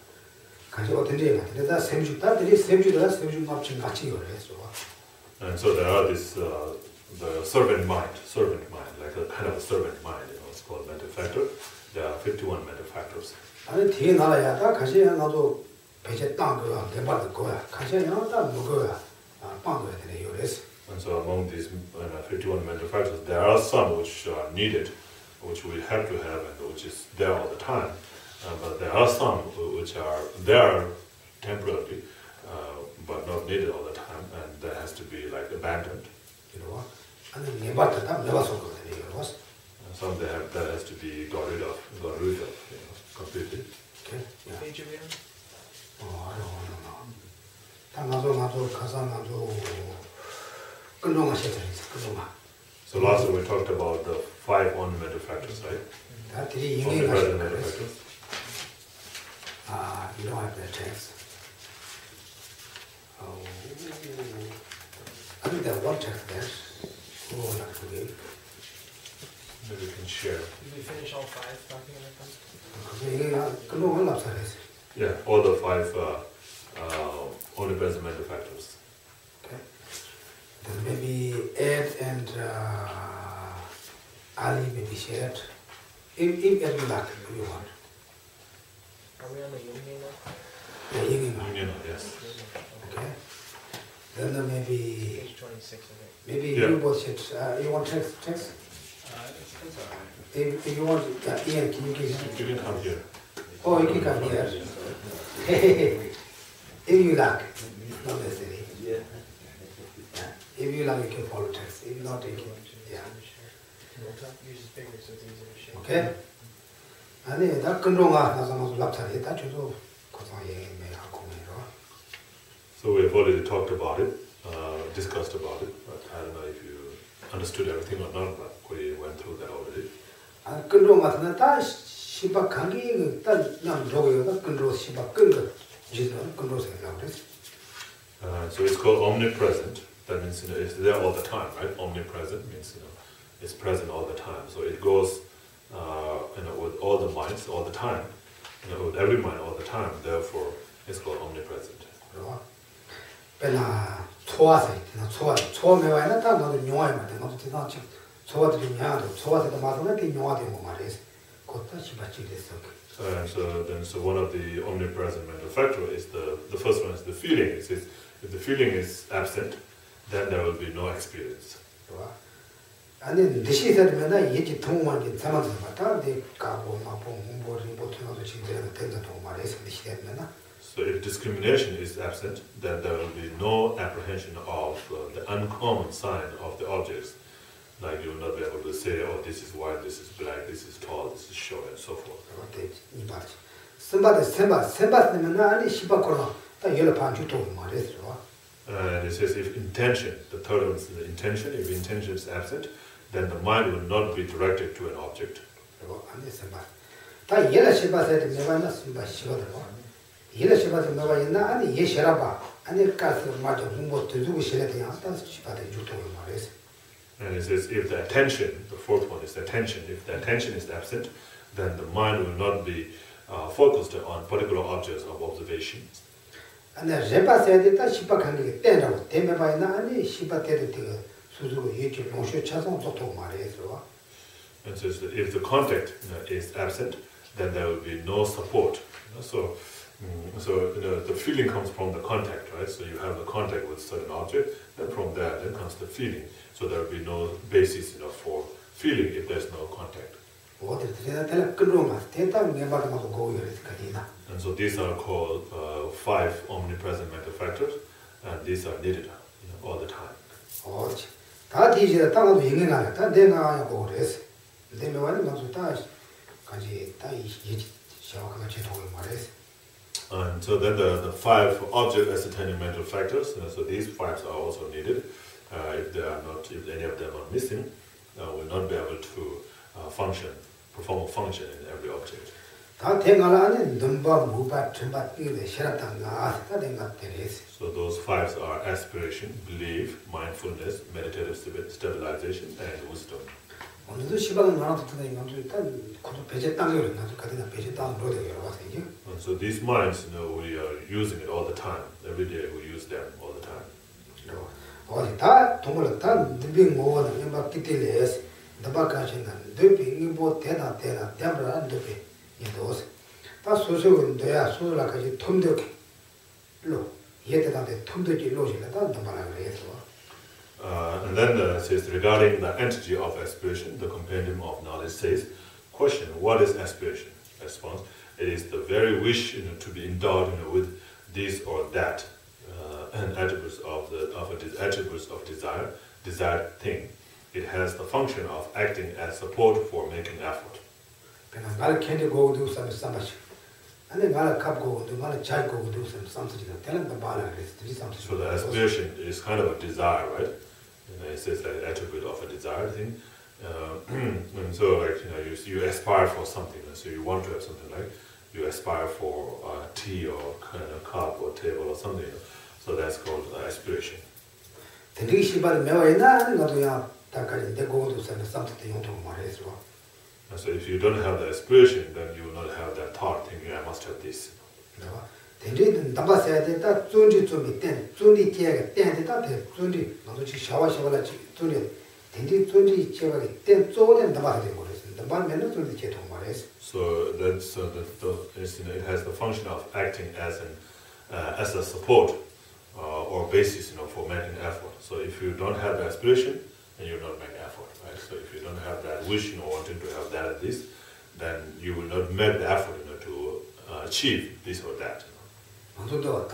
And so there are this, uh, the servant mind, servant mind, like a kind of a servant mind, you know, it's called manufactor. There are fifty-one manufactors. And so among these uh, fifty-one manufacturers, there are some which are needed, which we have to have, and which is there all the time. Uh, but there are some which are there temporarily, uh, but not needed all the time, and that has to be like abandoned. You know what? And some they have, that has to be got rid of, got rid of, you know, completely. Okay. Yeah. Oh, I don't know. So last time we talked about the five ornamental factors, right? Ornamental factors. Ah, you don't have the text. Oh, I think there's one text there. Who would like to give? Maybe we can share. Did we finish all five talking about them? Yeah, all the five uh, uh, ornamental factors. Okay. Then maybe Ed and uh, Ali may be shared. If if Ed will like, if you want. Are we on the union now? Yeah, union now. Union now, yes. Okay. Then there may be. Page twenty-six. Maybe yeah. You both should. Uh, you want text? Text? Uh, it's, it's all right. If, if you want, uh, Ian, can you give? You can come here. Oh, you can come here. If you like, not necessary. Yeah. If you like, you can follow text. If not, you can. Yeah. Okay. 아니 다 근로가 나서서 납탈했다 저도 고상에 매하고 이거. So we have already talked about it, uh, discussed about it. But I don't know if you understood everything or not, but we went through that already. 아 근로가 나타 시바 강이 딱 남도가 근로 시바 근거 지도 근로세 나오네. Uh, so it's called omnipresent. That means, you know, it's there all the time, right? Omnipresent means, you know, it's present all the time. So it goes, uh, you know, with all the minds all the time, you know, with every mind all the time. Therefore, it's called omnipresent. Uh, so then, so one of the omnipresent mental factors is the the first one is the feeling. It's, it's, if the feeling is absent, then there will be no experience. So if discrimination is absent, then there will be no apprehension of uh, the uncommon sign of the objects. Like you will not be able to say, oh, this is white, this is black, this is tall, this is short, and so forth. And it says if intention, the third one is the intention, if intention is absent, then the mind will not be directed to an object. And it says if the attention, the fourth one is the attention, if the attention is absent, then the mind will not be uh, focused on particular objects of observation. And the Jepa said that Shiba can get ten out, Temeba Nani, Shiba Territory, Suzu, Yichi, Moshe Chazon, Totomare. And says that if the contact you know, is absent, then there will be no support. You know? So, so you know, the feeling comes from the contact, right? So you have the contact with a certain object, then from there, then comes the feeling. So there will be no basis you know, for feeling if there's no contact. And so these are called uh, five omnipresent mental factors, and these are needed you know, all the time. And so then the, the five object ascertaining mental factors, you know, so these five are also needed. Uh, if they are not, if any of them are missing, uh, we will not be able to uh, function. Perform a function in every object. So those five are aspiration, belief, mindfulness, meditative stabilization, and wisdom. And so these minds, you know, we are using it all the time. Every day we use them all the time. Uh, and then uh, says regarding the entity of aspiration, the compendium of knowledge says, question, what is aspiration? Response, it is the very wish you know, to be endowed you know, with this or that, uh, and attributes of the of a, attributes of desire, desired thing. It has the function of acting as support for making effort. So the aspiration is kind of a desire, right? You know, it's like an attribute of a desire thing. Uh, and so, like you know, you, you aspire for something. So you want to have something, like you aspire for uh, tea or kind of cup or table or something. So that's called uh, aspiration. So if you don't have the aspiration, then you will not have that thought thinking, I must have this. So that's, uh, that's, you know, it has the function of acting as, an, uh, as a support uh, or basis you know, for making effort. So if you don't have the aspiration, and you will not make effort, right? So if you don't have that wish, you know, wanting to have that at least, then you will not make the effort, you know, to uh, achieve this or that. You know?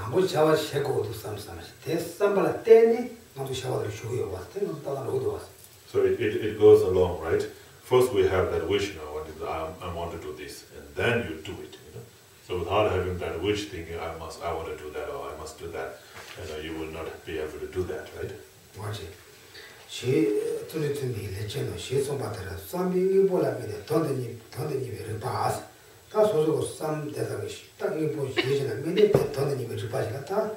So it, it, it goes along, right? First we have that wish, you know, what is, I, I want to do this, and then you do it, you know. So without having that wish, thinking I must, I want to do that, or I must do that, you know, you will not be able to do that, right? Watch it. She to the legend, she's on Batara, some being Bola with a Tondani, Tondani very pass. That's also some that wish. Talking for a minute, Tondani very Pajata,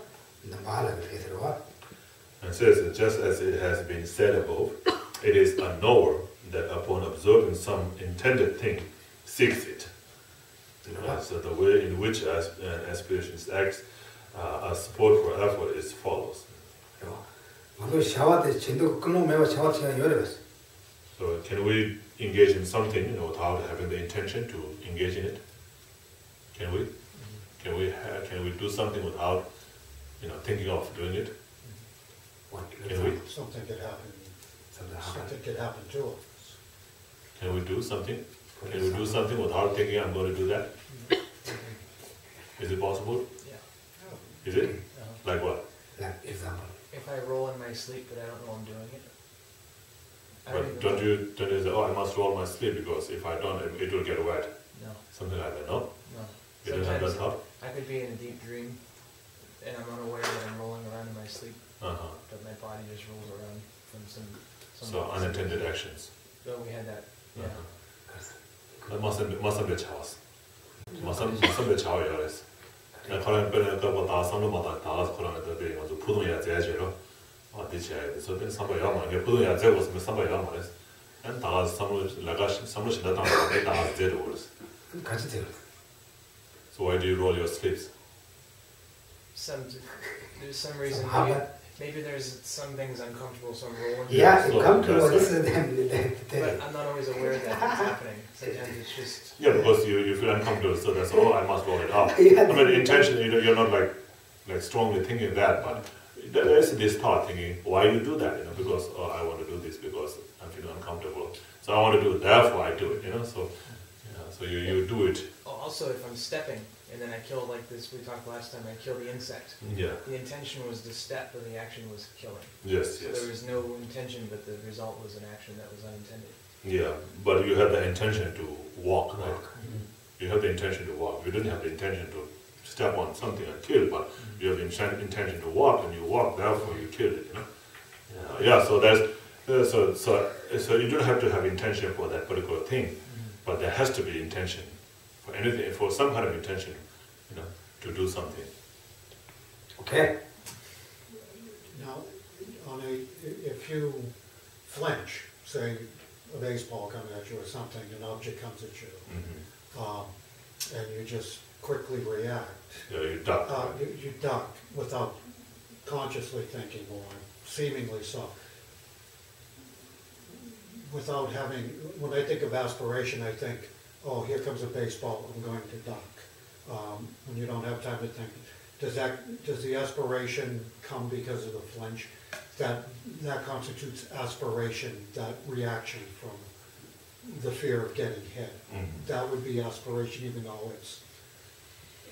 the Bala with the and says, just as it has been said above, it is a knower that upon observing some intended thing seeks it. Uh, so the way in which as, uh, aspirations acts uh, as support for effort is follows. So can we engage in something, you know, without having the intention to engage in it? Can we? Can we? Ha can we do something without, you know, thinking of doing it? Can we? Something could happen. Something could happen to us. Can we do something? Can we do something without thinking I'm going to do that? Is it possible? Yeah. Is it? No. Like what? Like example. If I roll in my sleep but I don't know I'm doing it. I but don't, don't you don't you say, oh, I must roll my sleep because if I don't, it will get wet? No. Something like that, no? No. You don't have that thought? I could be in a deep dream and I'm unaware that I'm rolling around in my sleep. Uh-huh. But my body just rolls around from some... some so unintended sleep. Actions. So we had that, yeah. Uh-huh. That mustn't mustn't be chaos. Mustn't mustn't be chaos. I can't be like that. But that's something that that's correct. That they must do. Put on your dress, you know. Or this, that. So then somebody else, you put on your dress. Then somebody else. And that's something like that. Something that that's zero dollars. That's zero. So why do you roll your sleeves? Some there's some reason. Maybe there's some things uncomfortable, so I'm rolling. Yeah, so uncomfortable. This is them. But I'm not always aware that it's happening. Sometimes it's just. Yeah, because you, you feel uncomfortable, so that's oh, I must roll it up. Yeah. I mean, intentionally, you know, you're not like like strongly thinking that, but there is this thought thinking, why do you do that? You know, because oh, I want to do this because I'm feeling uncomfortable, so I want to do it. Therefore, I do it. You know, so yeah, so you you do it. Also, if I'm stepping. And then I killed, like this, we talked last time, I killed the insect. Yeah. The intention was the step, but the action was killing. Yes, so yes. There was no intention, but the result was an action that was unintended. Yeah, but you had the intention to walk, right? Mm-hmm. You had the intention to walk. You didn't have the intention to step on something and kill, but mm-hmm. you have the intention to walk, and you walk, therefore you kill it, you know? Yeah, yeah so that's, uh, so, so, so you don't have to have intention for that particular thing, mm-hmm. but there has to be intention. For anything, for some kind of intention, you know, to do something. Okay. Now, on a, if you flinch, say a baseball coming at you or something, an object comes at you, mm-hmm. um, and you just quickly react. Yeah, you duck. Uh, right? you, you duck without consciously thinking or seemingly so. Without having, when I think of aspiration, I think, oh, here comes a baseball, I'm going to duck. Um, and you don't have time to think. Does that, does the aspiration come because of the flinch? That, that constitutes aspiration, that reaction from the fear of getting hit. Mm-hmm. That would be aspiration, even though it's,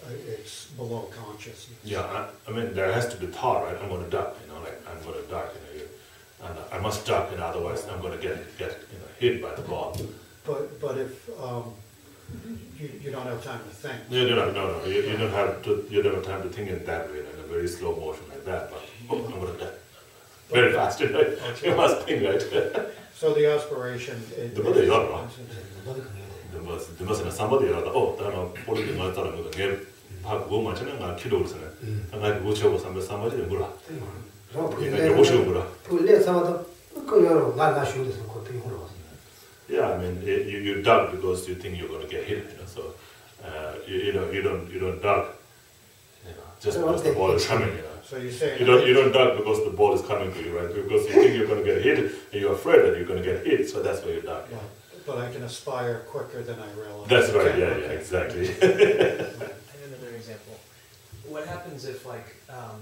uh, it's below consciousness. Yeah, I, I mean, there has to be thought, right? I'm going to duck, you know, like, I'm going to duck, you know, you, and I must duck, and otherwise I'm going to get, get you know, hit by the ball. But, but if, um, you, you don't have time to think. You don't, no, no, you, you don't have to, you don't have time to think in that way, in a very slow motion like that, but oh, I'm going to die. Very but, fast, right? Okay. You must think, right? So the aspiration... It, the mother is not wrong. The mother is somebody else. Oh, I know, I'm going to get a woman, I'm going to kill her. I'm going to kill her, somebody is going to kill her. Yeah, I mean, it, you you duck because you think you're going to get hit, you know. So uh, you, you know you don't you don't duck, you know, just because the ball is coming, you know. So you say you don't you don't duck because the ball is coming to you, right? Because you think you're going to get hit and you're afraid that you're going to get hit, so that's why you duck. Yeah, but I can aspire quicker than I realize. That's right. Yeah, yeah, exactly. I have another example. What happens if like um,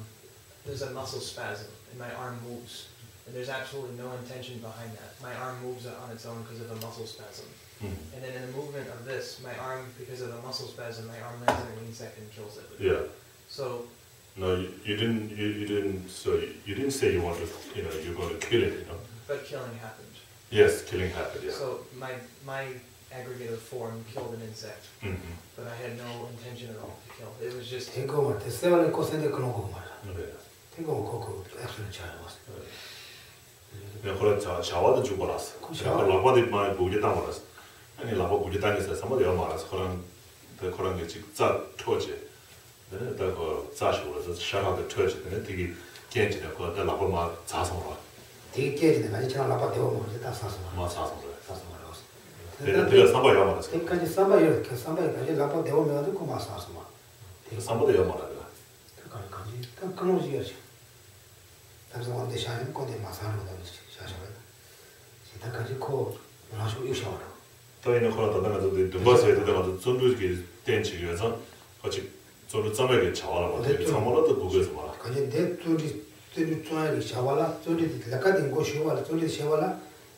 there's a muscle spasm and my arm moves? And there's absolutely no intention behind that. My arm moves on its own because of a muscle spasm. Mm. And then in the movement of this, my arm, because of a muscle spasm, my arm lands in an insect and kills it. Yeah. So. No, you, you didn't. You, you didn't. So you, you didn't say you wanted. You know, you're going to kill it. You know. But killing happened. Yes, killing happened, yeah. So my, my aggregative form killed an insect, mm -hmm. but I had no intention at all to kill. It was just... Okay. They So you try to shavala, so did the cutting go shavala, so did shavala,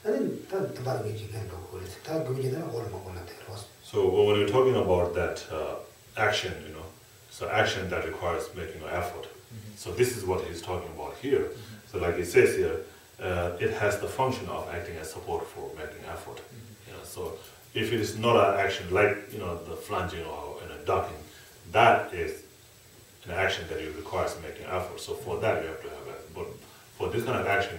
and then that the baggage can go with it. That good in all Mogonateros. So when you're talking about that uh, action, you know, so action that requires making an effort. Mm-hmm. So this is what he's talking about here. Mm-hmm. So like he says here, uh, it has the function of acting as support for making effort. Mm-hmm. You know, so if it is not an action like, you know, the flunging or you know, ducking, that is an action that it requires making effort. So for that you have to have effort. But for this kind of action,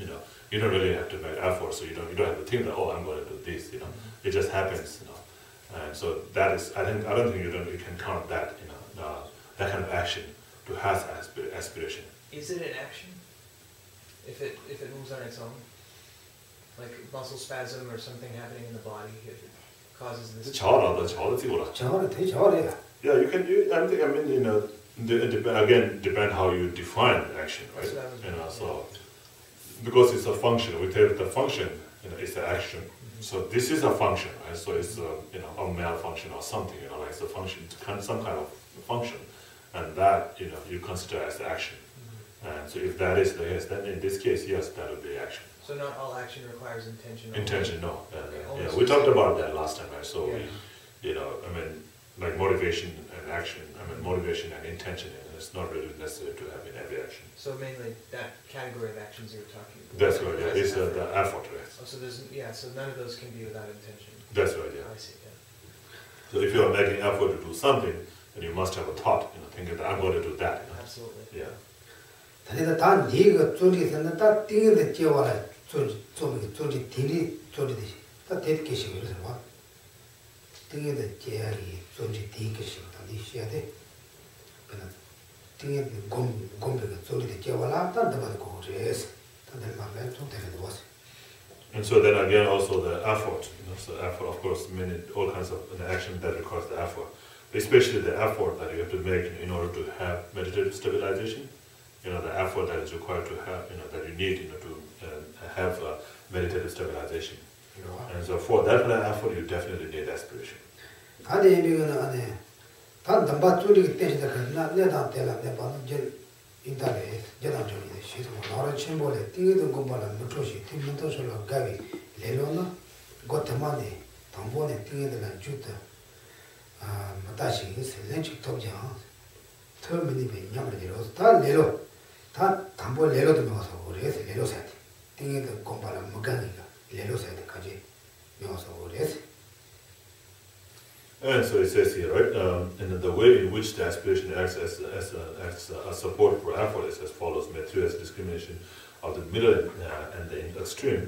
you know, you don't really have to make effort. So you don't you don't have to think that, oh, I'm going to do this. You know, it just happens. You know, and so that is I think I don't think you don't you can count that you know uh, that kind of action to has aspir aspiration. Is it an action? If it if it moves on its own, like muscle spasm or something happening in the body, if it causes this. Yeah, you can. You, I think. I mean, you know, de de again, depend how you define action, right? You know, so because it's a function, we take the function. You know, it's an action. Mm-hmm. So this is a function, right? So it's a, you know a malfunction or something. You know, like it's a function, it's kind of some kind of function, and that you know you consider as action. Mm-hmm. And so if that is the case, then in this case, yes, that would be action. So not all action requires intention. Intention, no. Uh, okay, yeah, we talked about that last time, right? So yeah. we, you know, I mean. Like motivation and action, I mean motivation and intention, and it's not really necessary to have in every action. So mainly that category of actions you were talking about. That's right, yeah, it's effort. the effort, right? Oh, so there's, yeah, so none of those can be without intention. That's right, yeah. I see, yeah. So if you are making effort to do something, then you must have a thought, you know, thinking that I'm going to do that. You know? Absolutely. Yeah. Thinking that Jerry, so she takes she had it. But thinking the gum gumbled, so the Javala, that the Bako, yes, that the Mavel took it was. And so then again, also the effort, you know, so effort, of course, many all kinds of an action that requires the effort, especially the effort that you have to make in order to have meditative stabilization, you know, the effort that is required to have, you know, that you need, you know, to uh, have uh, meditative stabilization. And so for that kind of effort, you definitely need aspiration. And so it says here, right? Um, and the way in which the aspiration acts as, as, a, as a support for effort is as follows: material discrimination of the middle and, uh, and the extreme.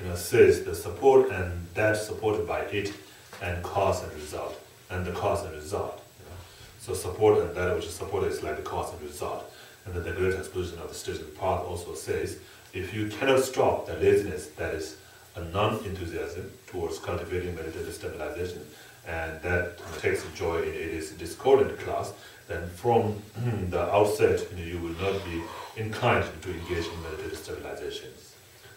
You know, says the support and that supported by it, and cause and result, and the cause and result. You know? So support and that which is supported is like the cause and result. And then the great explosion of the stated path also says, if you cannot stop the laziness that is a non-enthusiasm towards cultivating meditative stabilization, and that takes joy in its discordant class, then from the outset you, know, you will not be inclined to engage in meditative stabilizations.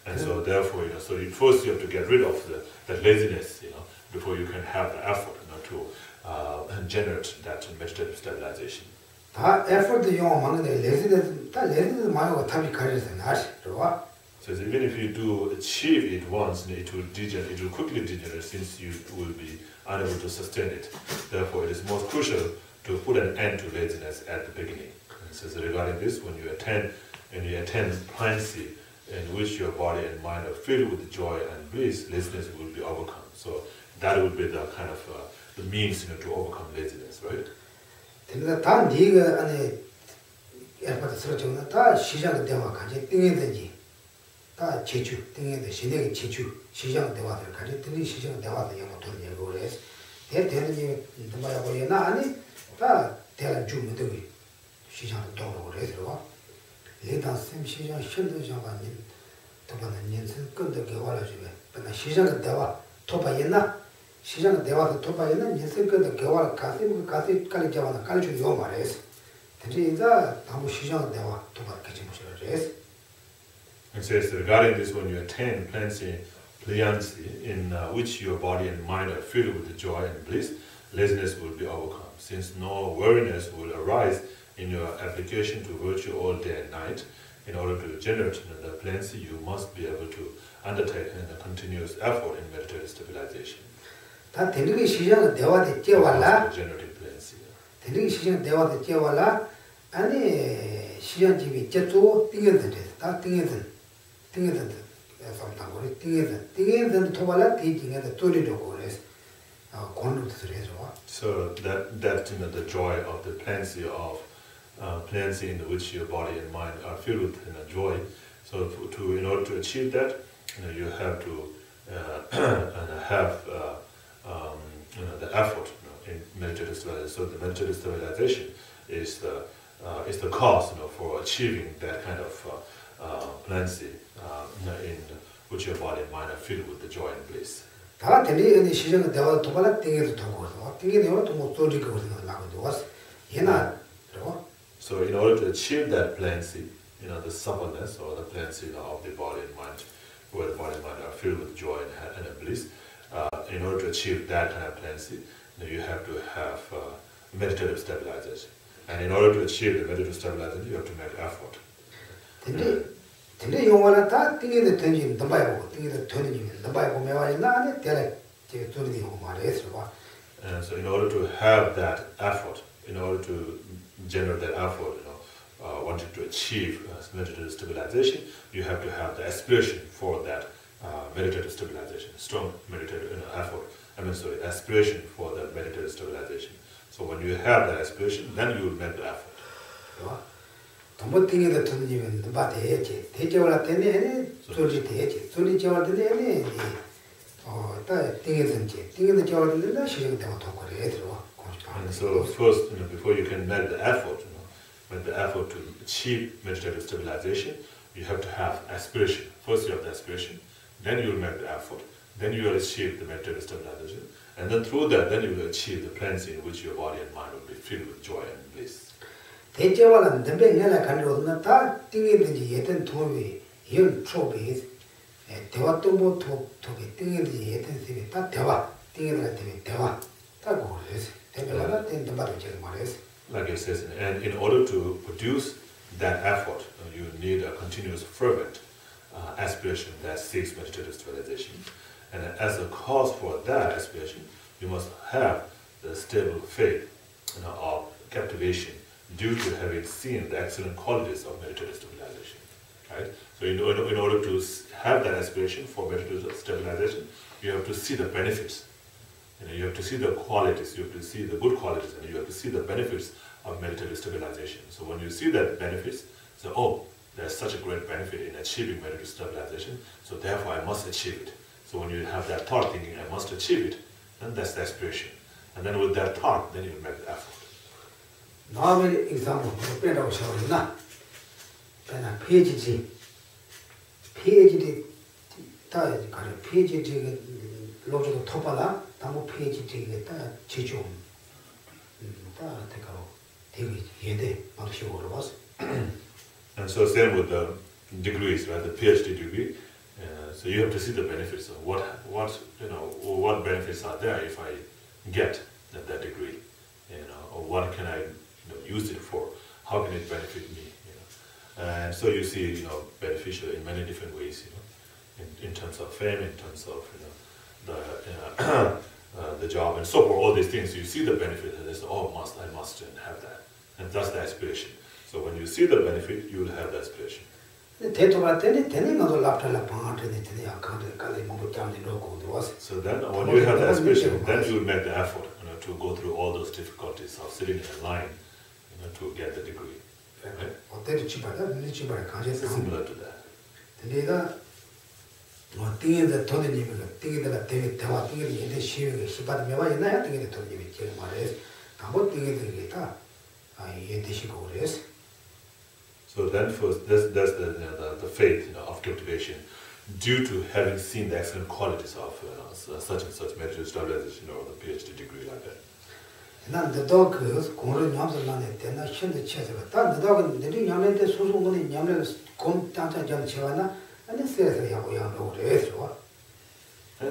And so therefore, you know, so you first you have to get rid of the, the laziness, you know, before you can have the effort, you know, to uh, generate that meditative stabilization. So even if you do achieve it once, it will degenerate, it will quickly degenerate since you will be unable to sustain it. Therefore, it is most crucial to put an end to laziness at the beginning. It says regarding this, when you attend, when you attend plancy in which your body and mind are filled with joy and bliss, laziness will be overcome. So that would be the kind of uh, the means, you know, to overcome laziness, right? 시장 대화도 토바이나 예술권도 개화를 가슴 가슴 깔이 잡아나 깔이 좀 말해서 대신자 아무 시장 대화 토바이가 좀 그래서 It says regarding this when you attain plenty pliancy in uh, which your body and mind are filled with the joy and bliss, laziness will be overcome, since no weariness will arise in your application to virtue all day and night. In order to generate the plenty, you must be able to undertake a continuous effort in meditative stabilization. 다 대륙의 시장은 대화대 깨와라 대륙의 시장은 대화대 깨와라 아니 시장집이 깨도 띵해든 다 띵해든 띵해든 삼당고리 띵해든 띵해든 토발라 띵해든 또리려고 그래서 권로부터 해서 So that, that you know, the joy of the plenty of uh, plenty in which your body and mind are filled with you know, joy. So to, in order to achieve that, you know, you have to uh, have uh, Um, you know, the effort you know, in meditative stabilization. So the meditative stabilization is the uh, is the cause you know, for achieving that kind of uh, uh, plenty uh, you know, in which your body and mind are filled with the joy and bliss. 다 되니 이 시장에 대화 도발을 땡겨도 되고, 땡겨도 뭐 돌리고 그러는 거라고 와서 얘나 그리고 So in order to achieve that plenty, you know, the suppleness or the plenty of the body and mind, where the body and mind are filled with joy and, and bliss. Uh, in order to achieve that kind of plenty, you have to have uh, meditative stabilization. And in order to achieve the meditative stabilization, you have to make effort. And so in order to have that effort, in order to generate that effort, you know, uh, wanting to achieve uh, meditative stabilization, you have to have the aspiration for that. Uh, meditative stabilization, strong meditative you know, effort, I mean, sorry, aspiration for the meditative stabilization. So when you have that aspiration, then you will make the effort. So and so first, you know, before you can make the effort, you know, make the effort to achieve meditative stabilization, you have to have aspiration. First you have the aspiration, then you will make the effort, then you will achieve the meditative stabilization, and then through that, then you will achieve the plenty in which your body and mind will be filled with joy and bliss. Like it says, and in order to produce that effort, you need a continuous fervent Uh, aspiration that seeks meditative stabilization, and as a cause for that aspiration, you must have the stable faith you know, of captivation due to having seen the excellent qualities of meditative stabilization. Right? So, in order, in order to have that aspiration for meditative stabilization, you have to see the benefits. You know, you have to see the qualities. You have to see the good qualities, and you have to see the benefits of meditative stabilization. So, when you see that benefits, so oh. There's such a great benefit in achieving meditative stabilization, so therefore I must achieve it. So when you have that thought thinking, I must achieve it, then that's the aspiration. And then with that thought, then you make the effort. Now, for example, PhD, PhD, PhD, logical topala, Tamo PhD, Chichum, David, Yede, not sure what it was. And so same with the degrees, right? The PhD degree. Uh, so you have to see the benefits. Of what, what, you know, what benefits are there if I get that, that degree? You know, or what can I you know, use it for? How can it benefit me? You know? And so you see, you know, beneficial in many different ways. You know, in, in terms of fame, in terms of you know the you know, uh, the job and so forth. All these things you see the benefit, and it's oh, must I must have that, and that's the aspiration. So when you see the benefit, you will have the aspiration. And So then, when you have the aspiration, then you would make the effort, you know, to go through all those difficulties of sitting in a line, you know, to get the degree. Right? It's similar to that. So then, first, that's, that's the, you know, the, the faith, you know, of cultivation. Due to having seen the excellent qualities of, you know, such and such medical stabilization or the PhD degree like that. And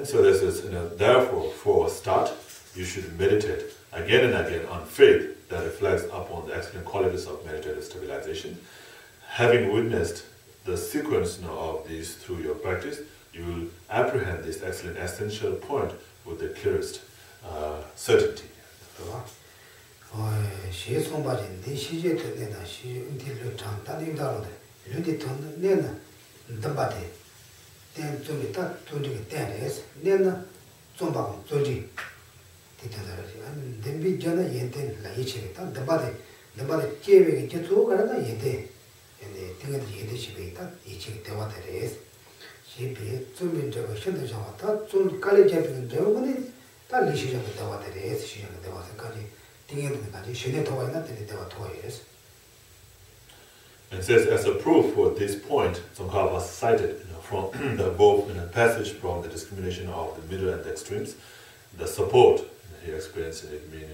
so this is, you know, therefore, for a start, you should meditate again and again on faith that reflects upon the excellent qualities of meditative stabilization. Having witnessed the sequence now of these through your practice, you will apprehend this excellent essential point with the clearest uh, certainty. And says, as a proof for this point, Tsongkhapa cited, you know, from the above in a passage from the discrimination of the middle and the extremes, the support, he explains it meaning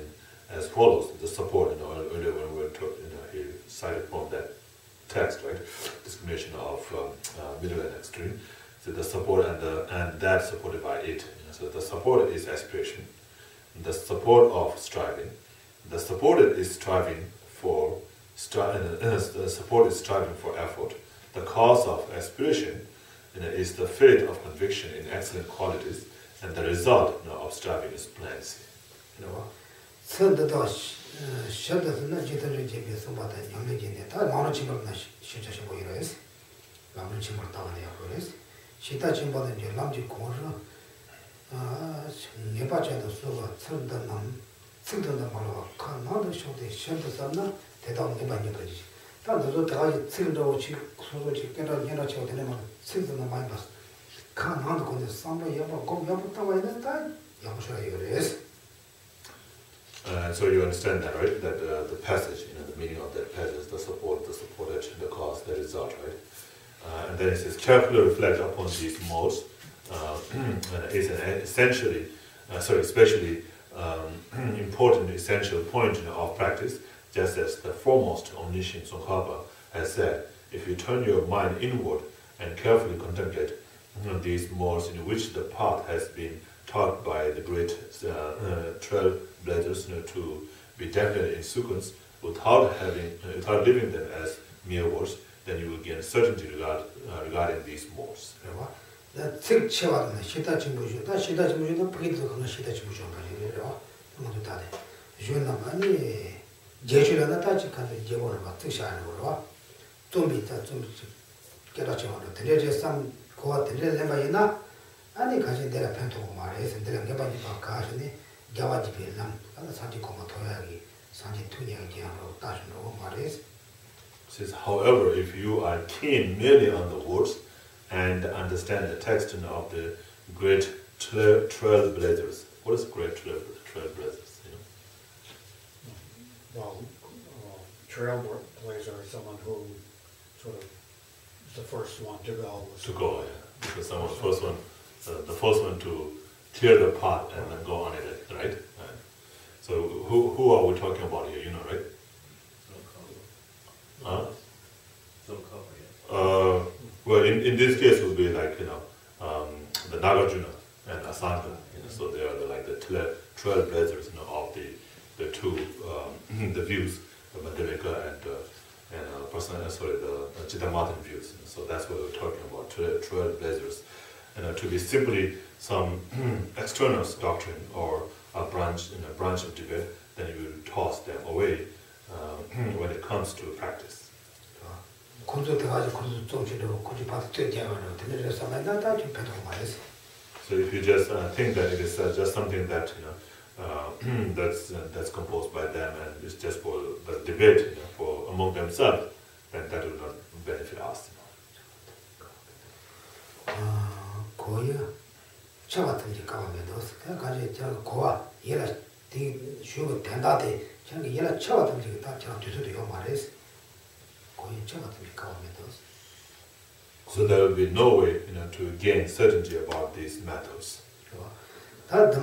as follows, the support, you know, earlier when we were talking, you know, he cited from that text, right? Discrimination of um, uh, middle and extreme. So the support and the and that supported by it. You know, so the support is aspiration, the support of striving, the supported is striving for stri uh, the support is striving for effort. The cause of aspiration, you know, is the faith of conviction in excellent qualities, and the result, you know, of striving is plans. You know. So the dosh. Uh, so you understand that, right? That uh, the passage, you know, the meaning of that passage, the support, the supported, the cause, the result, right? Uh, and then it says, carefully reflect upon these modes. Uh, is an essentially, uh, sorry, especially um, important, essential point, you know, of practice. Just as the foremost omniscient Tsongkhapa has said, if you turn your mind inward and carefully contemplate, you know, these modes in which the path has been taught by the great uh, uh, trail blazers, you know, to be definite in sequence without having, uh, without leaving them as mere words, then you will gain certainty regard, uh, regarding these modes. Right? And 가진 내가 팬토고 말해서 내가 개발이 바가지네 자와지빌람 하나 산지 고마토야기 산지 투야기하고 따지고 말해서. Says, however, if you are keen merely on the words and understand the text of the great trailblazers, what is great trailblazers? You know? Well, uh, trailblazer is someone who sort of is the first one to go. To go, yeah. Because someone the first one. Uh, the first one to clear the path and then go on it, right? right? So who who are we talking about here? You know, right? Huh? Uh, well, in, in this case, it would be like, you know, um, the Nagarjuna and Asanga. You know, so they are the, like the trailblazers, you know, of the the two um, the views, the Madhyamaka and uh, and uh, person, sorry, the uh, Chitamatan views. You know, so that's what we're talking about, trailblazers. You know, to be simply some external doctrine or a branch in you know, a branch of Tibet, then you will toss them away uh, when it comes to practice. So if you just uh, think that it is uh, just something that, you know, uh, that's, uh, that's composed by them and it's just for the debate, you know, for among themselves, then that will not benefit us. So there will be no way, you know, to gain certainty about these matters. And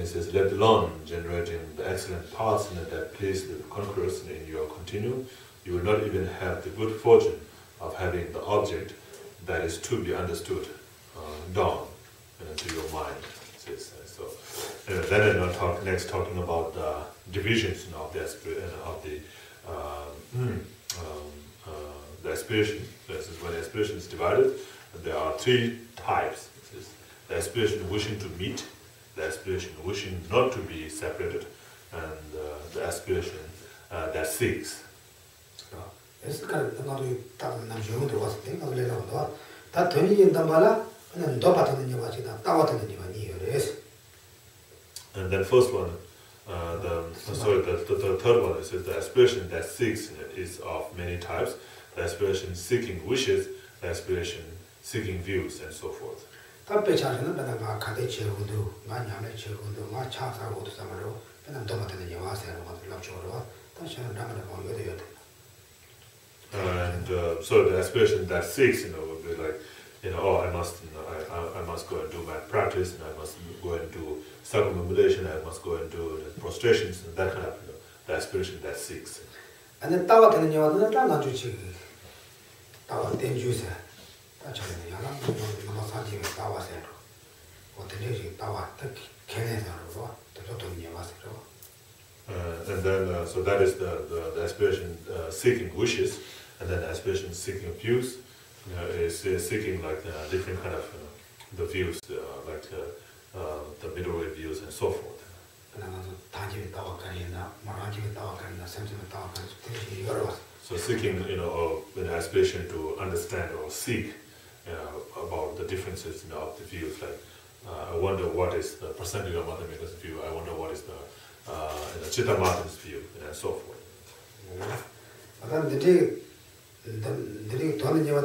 it says, let alone generating the excellent paths that please the conquerors in your continue, you will not even have the good fortune of having the object that is to be understood uh, down uh, to your mind. Says, uh, so uh, then I'm talk, next talking about the uh, divisions, you know, of the uh, of the uh, um, uh, the aspiration. This is when aspiration is divided. There are three types: says, the aspiration wishing to meet, the aspiration wishing not to be separated, and uh, the aspiration uh, that seeks. So, It's kind of not you talking about you to us thing, I'll let out the that twenty in Dambala and then Dopatan in your watch in that Tawatan in your years. And that first one, uh, the uh, sorry, the, the, the third one is the aspiration that seeks is of many types, the aspiration seeking wishes, the aspiration seeking views, and so forth. That Pechana Banama Kade Cherudu, Manyame Cherudu, my chance I go to Samaro, and I'm Dopatan in your house and what love Choro, that's your number upon with you. And uh, so the aspiration that seeks, you know, would be like, you know, oh, I must, you know, I, I must go and do my practice, and I must go and do circumambulation, I must go and do the prostrations, and that kind of, you know, the aspiration that seeks. And then Tawa can you not do Tawa then use Tawa Tawa or the new Tawa Canada or the Totonio. Uh, and then, uh, so that is the, the, the aspiration uh, seeking wishes, and then aspiration seeking views, you know, is, is seeking like uh, different kind of uh, the views, uh, like uh, uh, the middle views and so forth. So seeking, you know, an aspiration to understand or seek, you know, about the differences, you know, of the views. Like, uh, I wonder what is the percentage of Madhyamaka's view. I wonder what is the Uh, in a Chitamatan's view, and you know, so forth. uh, and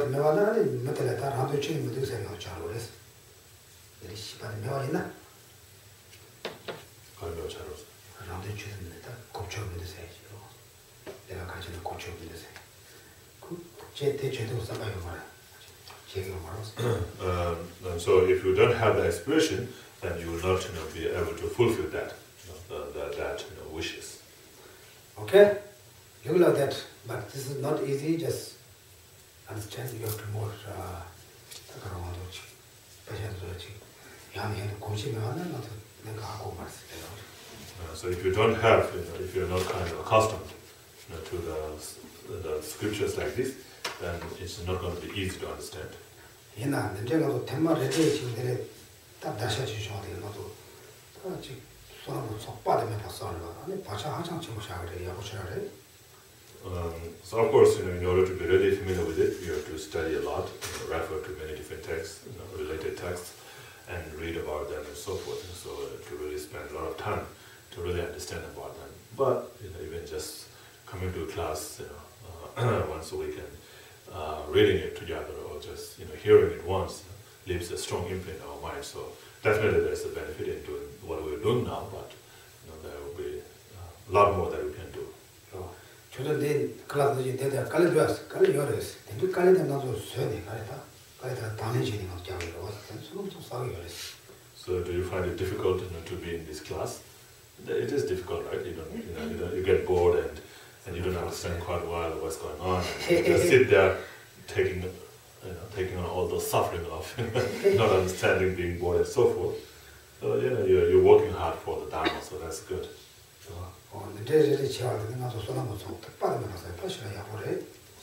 so if you don't have the aspiration, then you will not, you know, be able to fulfill that. The, the, that, you know, wishes. Okay, you love that, but this is not easy. Just understand you have to more uh, uh, so if you don't have, you know, if you're not kind of accustomed, you know, to the, the scriptures like this, then it's not going to be easy to understand. Um, so of course, you know, in order to be really familiar with it, you have to study a lot, you know, refer to many different texts, you know, related texts, and read about them and so forth. And so uh, to really spend a lot of time to really understand about them. But you know, even just coming to class, you know, uh, once a week and uh, reading it together, or just, you know, hearing it once, you know, leaves a strong imprint in our mind. So definitely there's a benefit in doing what we're doing now, but you know, there will be a lot more that we can do. So do you find it difficult, you know, to be in this class? It is difficult, right? You don't, you know, you, don't, you get bored and, and you don't understand quite well what's going on. And you just sit there taking the You know, taking on all the suffering of not understanding, being bored, and so forth. So you know, you're, you're working hard for the Dharma, so that's good.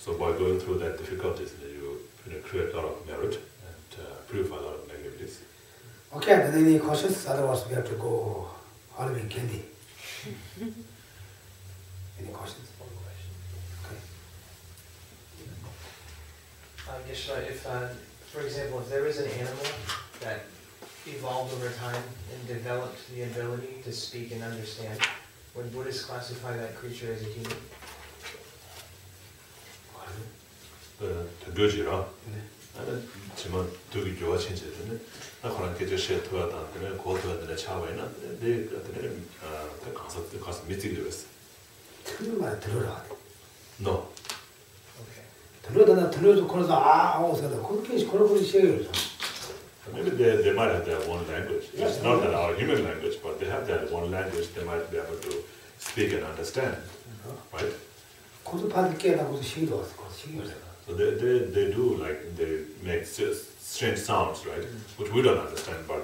So So by going through that difficulties, you, you know, create a lot of merit and uh, prove a lot of negativities. Okay, but any questions? Otherwise, we have to go Halloween candy. Any questions? One question. Okay. Um, yes, if, uh, for example, if there is an animal that evolved over time and developed the ability to speak and understand, would Buddhists classify that creature as a human? The Gujira, and Timon Dugi George in it, I can't get a share to it and then go to the Chawena. They the concept because mysterious. No. Okay. Maybe they, they might have their own language. It's not that our human language, but they have their own language. They might be able to speak and understand, right? So they, they, they do, like, they make strange sounds, right? Which we don't understand, but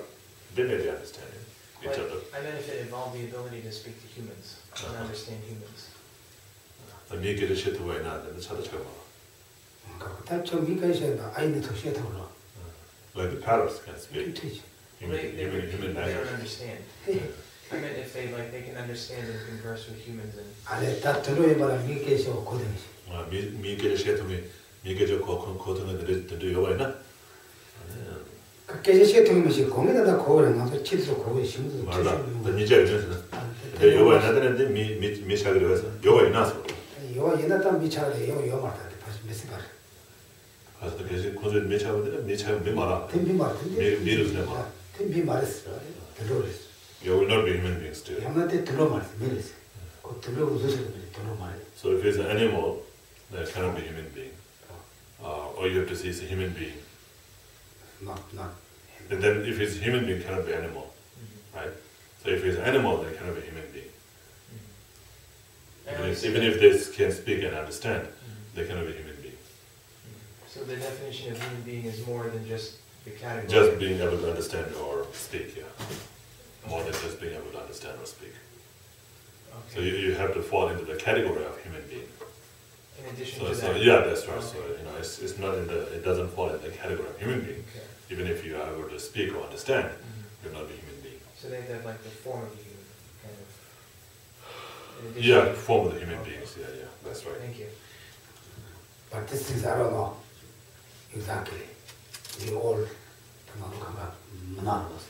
they may be understanding each but other. I meant if it involved the ability to speak to humans and uh-huh. understand humans. Uh-huh. Like the parrots can speak. Human, they, they, human, they, human they don't understand. Yeah. I mean, if they like, they can understand and converse with humans. And that to me, but me get your coding. Me me get a share to me. Me get your coding and the to do your way now. Get a share to me, she coming at the core and other chips of coalition. The Nigerian. The Yoa and other than me, meet Miss Agres. Yoa and us. Yoa, you're not a Michal, you're not the first Miss. As the case, because it may have may have Bimara, Mirus Nema, Timbimaris, the Loris. You will not be human beings still. I'm not a Telomas, Miris. So if it's an animal, there cannot be a human being. Uh, all you have to see is a human being. Not, not. And then if it's a human being, it cannot be animal. Right? So if it's an animal, then it cannot be a human being. Even if, even if they can speak and understand, they cannot be human. So the definition of human being is more than just the category? Just being able to understand or speak, yeah. More than just being able to understand or speak. Okay. So you, you have to fall into the category of human being. In addition so, to so, that? Yeah, that's right. Okay. So you know, it's, it's not in the, it doesn't fall in the category of human being. Okay. Even if you are able to speak or understand, mm-hmm. you're not a human being. So they have like the form of the human, kind of? In yeah, form of the human okay. beings, yeah, yeah, that's right. Thank you. But these things, I don't know. Exactly. We all come up monogamous.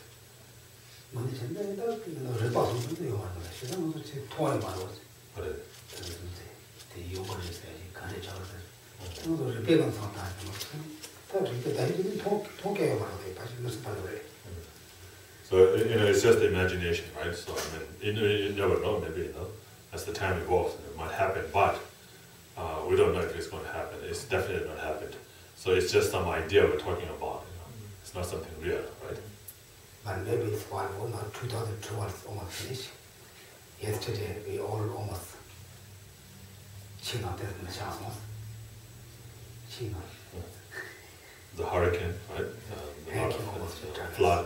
So, you know, it's just the imagination, right? So, I mean, you, you never know, maybe, you know, as the time evolves, it might happen, but uh, we don't know if it's going to happen. It's definitely not happened. So it's just some idea we're talking about, you know. Mm-hmm. It's not something real, right? But maybe it's one or two thousand two was almost finished. Yesterday we all almost China didn't almost China. The hurricane, right? The, the hurricane the flood.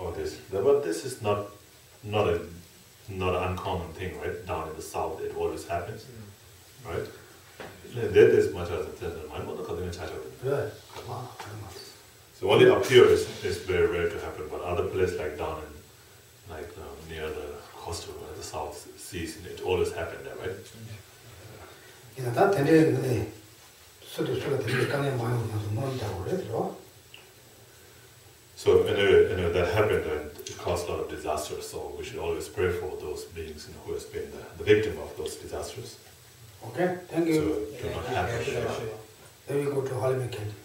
All this. But this is not not a not an uncommon thing, right? Down in the south it always happens. Mm-hmm. Right? As much as so only up here is, is very rare to happen, but other places like down in, like um, near the coastal, uh, the South Seas, it always happened there, right? In that area, sort of, sort of, so anyway, anyway, that happened and it caused a lot of disasters. So we should always pray for those beings, you know, who has been the, the victim of those disasters. Okay, thank you. So, yeah, yeah, yeah, yeah. Then we go to Halloween.